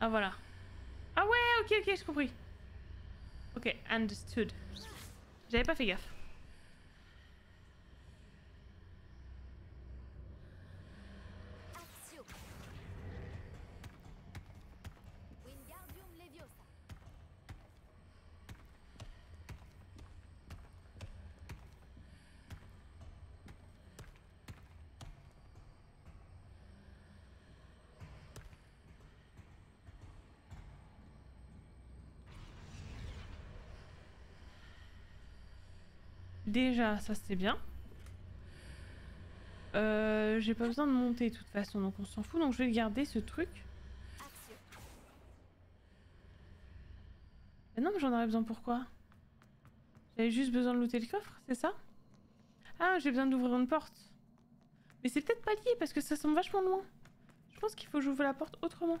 Ah voilà. Ah ouais, ok, ok, j'ai compris. Ok, understood. J'avais pas fait gaffe. Déjà, ça c'est bien. Euh, j'ai pas besoin de monter de toute façon, donc on s'en fout. Donc je vais garder ce truc. Ah non, mais j'en aurais besoin pourquoi? J'avais juste besoin de looter le coffre, c'est ça? Ah, j'ai besoin d'ouvrir une porte. Mais c'est peut-être pas lié parce que ça semble vachement loin. Je pense qu'il faut que j'ouvre la porte autrement.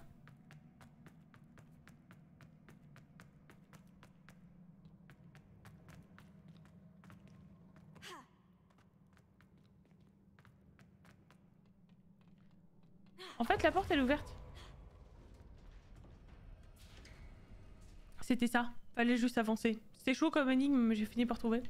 En fait, la porte, elle est ouverte. C'était ça. Fallait juste avancer. C'était chaud comme énigme, mais j'ai fini par trouver.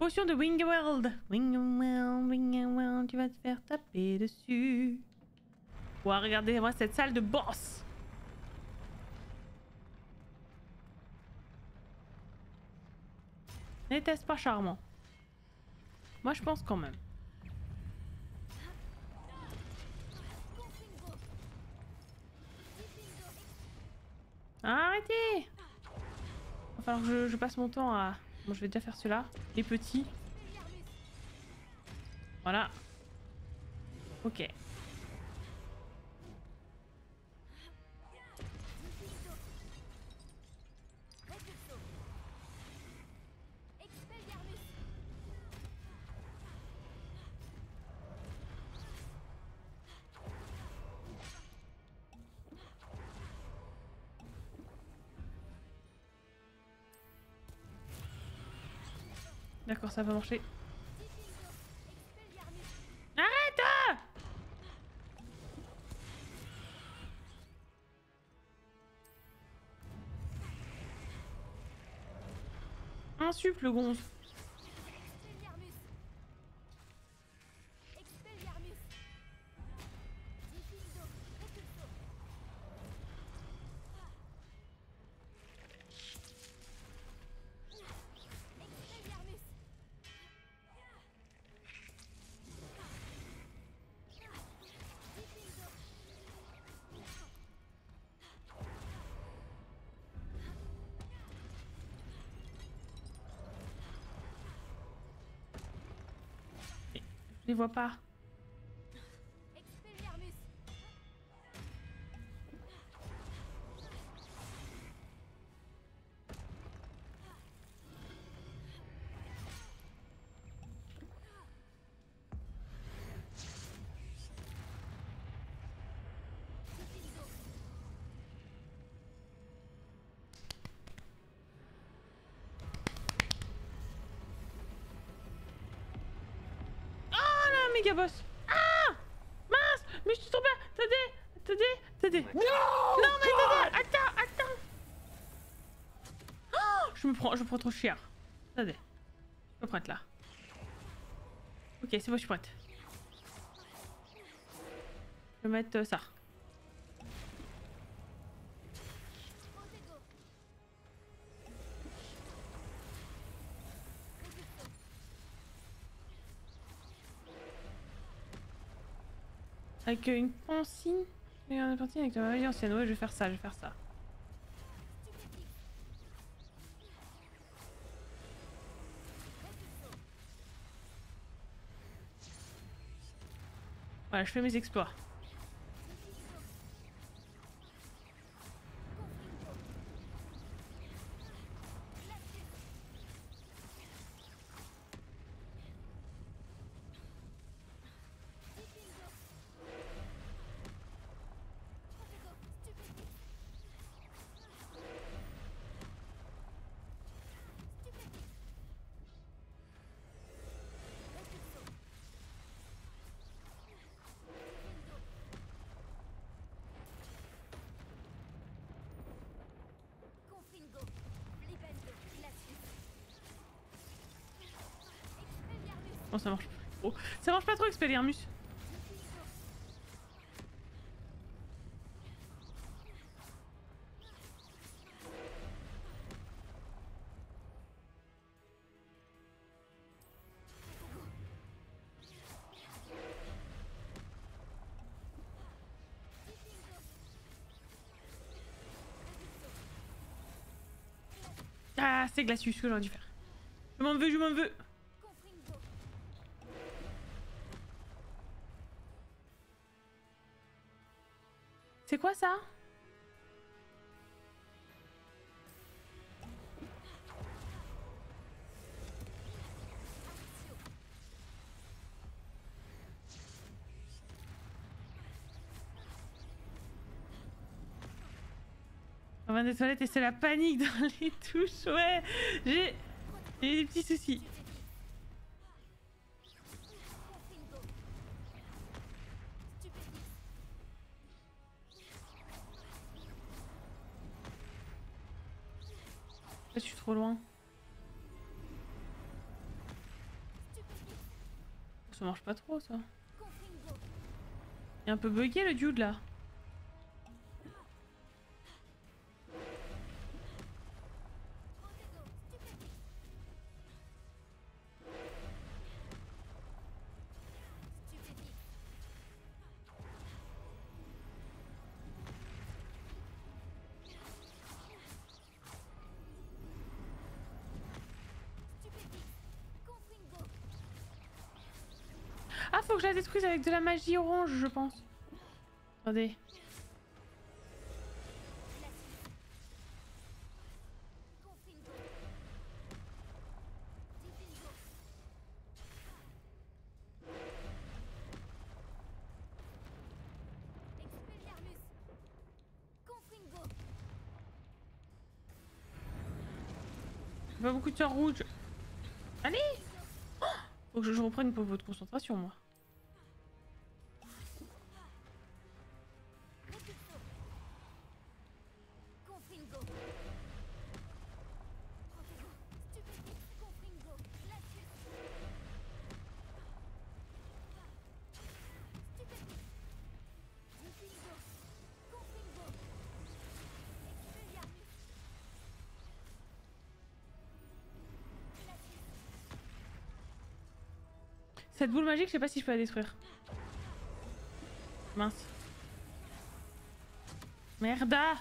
Potion de Wingworld. Wingworld, Wingworld, tu vas te faire taper dessus. Ouah, regardez-moi cette salle de boss. N'était-ce pas charmant? Moi, je pense quand même. Arrêtez! Il va falloir que je, je passe mon temps à... Bon, je vais déjà faire ceux-là. Les petits. Voilà. Ok. D'accord, ça va marcher. Arrête! Un sup le gonfle. Je les vois pas. Méga boss. Ah mince, mais je suis tombé. Attendez, attendez, attendez. Non, non mais attendez, attends, attends. Oh, je me prends, je me prends trop cher. Attendez, je me prête là. Ok, c'est bon, je suis prête. Je vais mettre euh, ça. Avec une consigne, une consigne avec ma vie ancienne. Ouais, je vais faire ça, je vais faire ça. Voilà, je fais mes exploits. Bon, ça marche pas trop. Ça marche pas trop, Expelliarmus. Ah, c'est Glacius que j'aurais dû faire. Je m'en veux, je m'en veux. C'est quoi ça? On va des toilettes et c'est la panique dans les touches. Ouais, j'ai des petits soucis. Je suis trop loin. Ça marche pas trop ça. Il est un peu bugué le dude là. Faut que je la détruise avec de la magie orange, je pense. Attendez. Pas beaucoup de sang rouge. Allez. Oh, faut que je reprenne pour votre concentration, moi. Cette boule magique, je sais pas si je peux la détruire. Mince. Merda!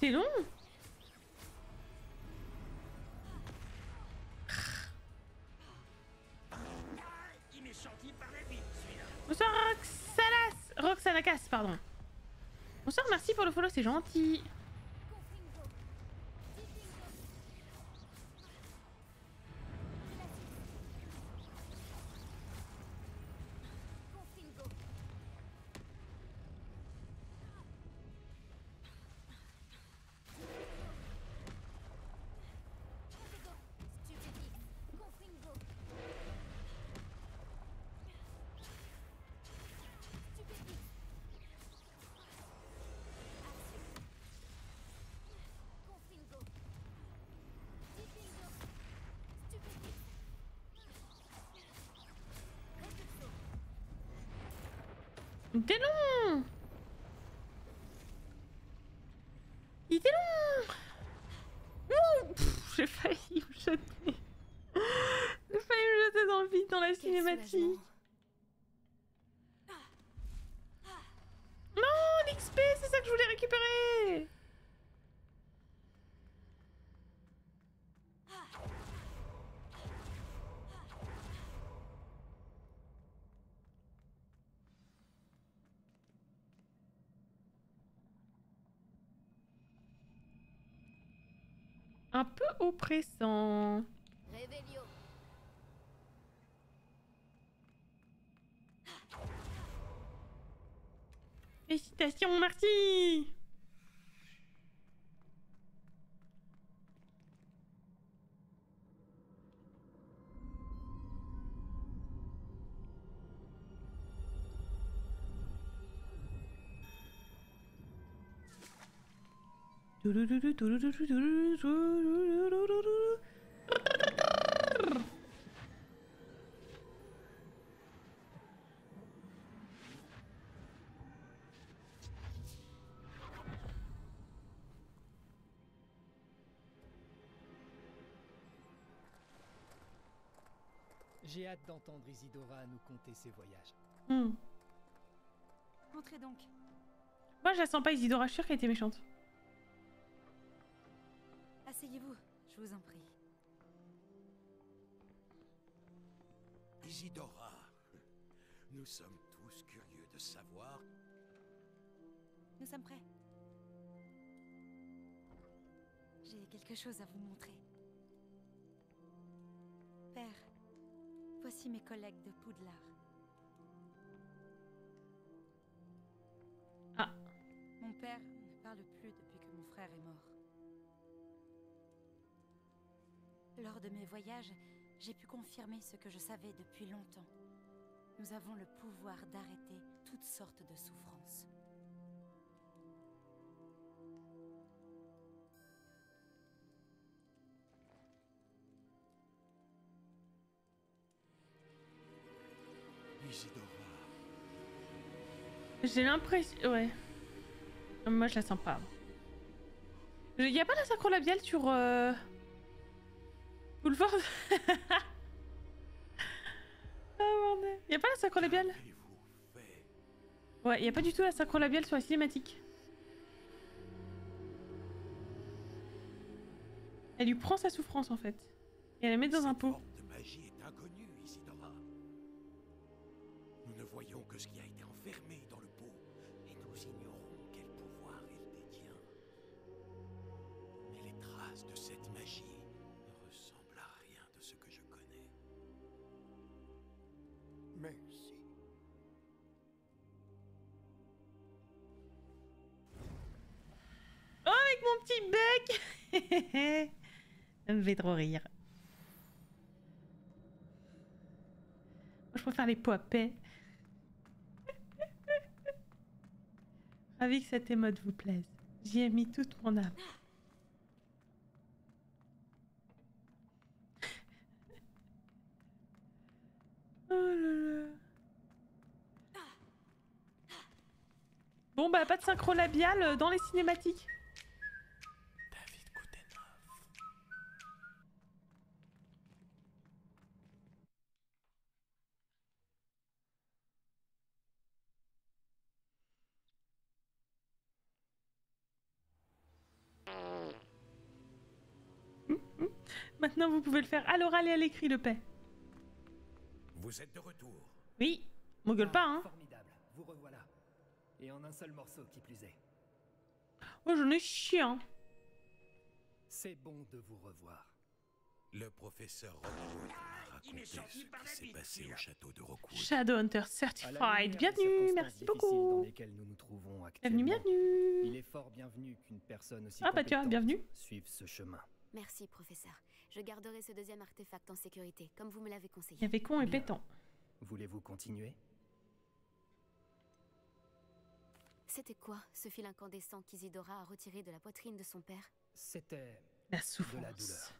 C'est long. Bonsoir Roxalas, Roxalakas, pardon. Bonsoir, merci pour le follow, c'est gentil. Il était long. Il était long. Oh, j'ai failli me jeter. J'ai failli me jeter dans le vide, dans la cinématique. Non, l'X P, c'est ça que je voulais récupérer. Un peu oppressant. Revelio. Félicitations, merci. J'ai hâte d'entendre Isidora nous conter ses voyages. Hmm. Entrez donc. Moi je la sens pas, Isidora, je suis sûre qu'elle était méchante. Asseyez-vous, je vous en prie. Isidora, nous sommes tous curieux de savoir. Nous sommes prêts. J'ai quelque chose à vous montrer. Père, voici mes collègues de Poudlard. Ah. Mon père ne parle plus depuis que mon frère est mort. Lors de mes voyages, j'ai pu confirmer ce que je savais depuis longtemps. Nous avons le pouvoir d'arrêter toutes sortes de souffrances. J'ai l'impression... Ouais. Moi, je la sens pas. Il n'y a pas la synchro labiale sur... Euh... Boulevard. Ah bordel. Y'a pas la synchro labiale? Ouais, y'a pas du tout la synchro labiale sur la cinématique. Elle lui prend sa souffrance en fait. Et elle la met dans un pot. Cette forme de magie est inconnue, Isidora. Nous ne voyons que ce qui a été enfermé dans le pot. Et nous ignorons quel pouvoir elle détient. Mais les traces de cette magie... Merci. Oh, avec mon petit bec. Ça me fait trop rire. Moi, je préfère les pots à paix. Ravi que cette émote vous plaise. J'y ai mis toute mon âme. Oh là là. Bon bah pas de synchro labiale dans les cinématiques. David Koutenov. Maintenant, vous pouvez le faire à l'oral et à l'écrit, le paix. Vous êtes de retour. Oui, on gueule pas, hein. Formidable, vous revoilà. Et en un seul morceau, qui plus est. Oh, j'en ai chiant. C'est bon de vous revoir. Le professeur Rookwood m'a raconté ce qui s'est passé au château de Rookwood. Shadowhunter Certified, bienvenue, merci beaucoup. Bienvenue, bienvenue. Il est fort bienvenu qu'une personne aussi ah bah tiens, bienvenue. Suive ce chemin. Merci, professeur. Je garderai ce deuxième artefact en sécurité, comme vous me l'avez conseillé. Il y avait con et pétant. Voulez-vous continuer? C'était quoi ce fil incandescent qu'Isidora a retiré de la poitrine de son père? C'était la souffrance. De la douleur.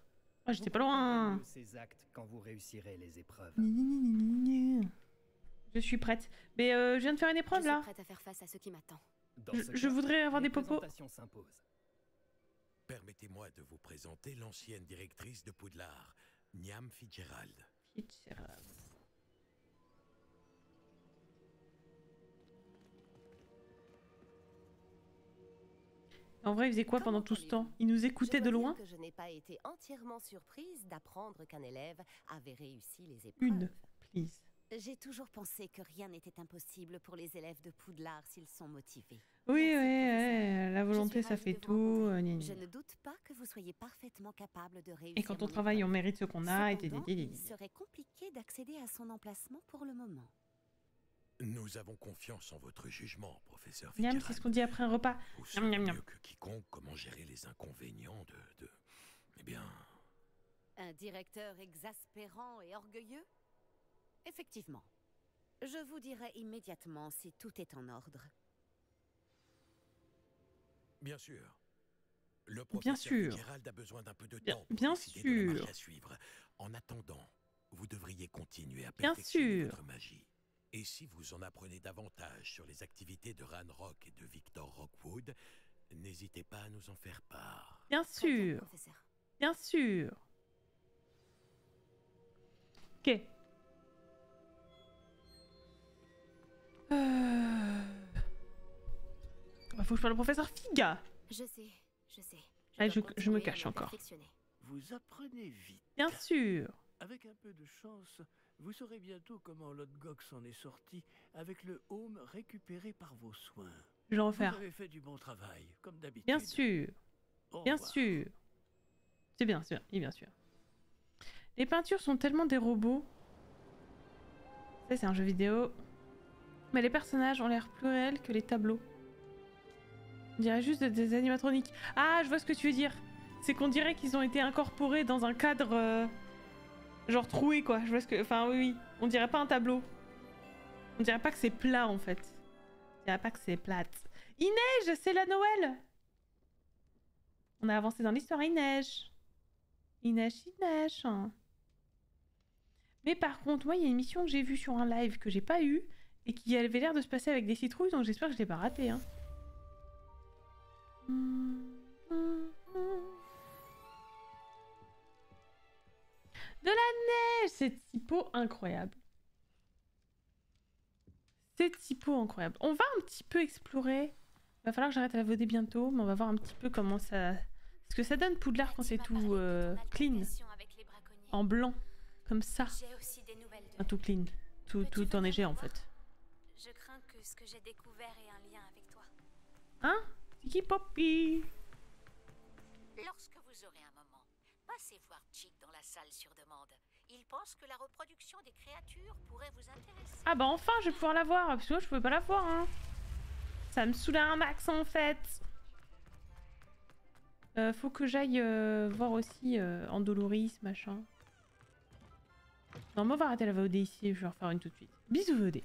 Ah, j'étais pas loin. Ces actes quand vous réussirez les épreuves. Je suis prête. Mais euh, je viens de faire une épreuve là. Je suis prête à faire face à ce qui m'attend. Je, je voudrais avoir des popos. Permettez-moi de vous présenter l'ancienne directrice de Poudlard, Niam Fitzgerald. Fitzgerald. En vrai, il faisait quoi pendant tout ce temps? Il nous écoutait de loin? Je n'ai pas été entièrement surprise d'apprendre qu'un élève avait réussi les épreuves. Une, please. J'ai toujours pensé que rien n'était impossible pour les élèves de Poudlard s'ils sont motivés. Oui, oui, ouais, la volonté, ça fait tout. Je ne doute pas que vous soyez parfaitement capable de réussir. Et quand on travaille, on mérite ce qu'on a. Il serait compliqué d'accéder à son emplacement pour le moment. Nous avons confiance en votre jugement, professeur Fitzgerald. Miam, c'est ce qu'on dit après un repas. Vous savez mieux que quiconque comment gérer les inconvénients de, de... Eh bien... Un directeur exaspérant et orgueilleux? Effectivement. Je vous dirai immédiatement si tout est en ordre. Bien sûr. Le professeur Fitzgerald a besoin d'un peu de temps pour décider de la marche à suivre. En attendant, vous devriez continuer à perfectionner votre magie. Et si vous en apprenez davantage sur les activités de Ranrok et de Victor Rookwood, n'hésitez pas à nous en faire part. Bien sûr. Bien sûr. Ok. Euh... Faut que je parle au professeur Figa. Je sais, je sais. Je, Allez, je, je me cache encore. Vous apprenez vite. Bien sûr. Avec un peu de chance... Vous saurez bientôt comment Lodgok s'en est sorti avec le home récupéré par vos soins. Je vais le refaire. Vous avez fait du bon travail, comme d'habitude. Bien sûr. Bien sûr. C'est bien, c'est bien. Et bien sûr. Les peintures sont tellement des robots. Ça, c'est un jeu vidéo. Mais les personnages ont l'air plus réels que les tableaux. On dirait juste des animatroniques. Ah, je vois ce que tu veux dire. C'est qu'on dirait qu'ils ont été incorporés dans un cadre... Euh... Genre troué quoi, je vois ce que... Enfin oui, oui, on dirait pas un tableau. On dirait pas que c'est plat en fait. On dirait pas que c'est plate. Il neige, c'est la Noël. On a avancé dans l'histoire, il neige. Il neige, il neige. Hein. Mais par contre, moi il y a une mission que j'ai vue sur un live que j'ai pas eu et qui avait l'air de se passer avec des citrouilles, donc j'espère que je l'ai pas raté. Hein. Mmh, mmh, mmh. De la neige! C'est typo incroyable. C'est typo incroyable. On va un petit peu explorer. Il va falloir que j'arrête à la V O D bientôt, mais on va voir un petit peu comment ça... Ce que ça donne Poudlard quand c'est tout euh, clean. En blanc. Comme ça. Enfin, tout clean. Tout, tout enneigé en fait. Je crains que ce que j'ai découvert ait un lien avec toi. Hein? Tiki Poppy! Lorsque vous aurez un moment, passez voir Chick dans la salle sur demande. Il pense que la reproduction des créatures pourrait vous intéresser. Ah bah enfin, je vais pouvoir la voir, parce que moi je pouvais pas la voir. Hein. Ça me saoule un max en fait. Euh, faut que j'aille euh, voir aussi euh, Andoloris, machin. Non, moi on va arrêter la V O D ici, je vais refaire une tout de suite. Bisous V O D.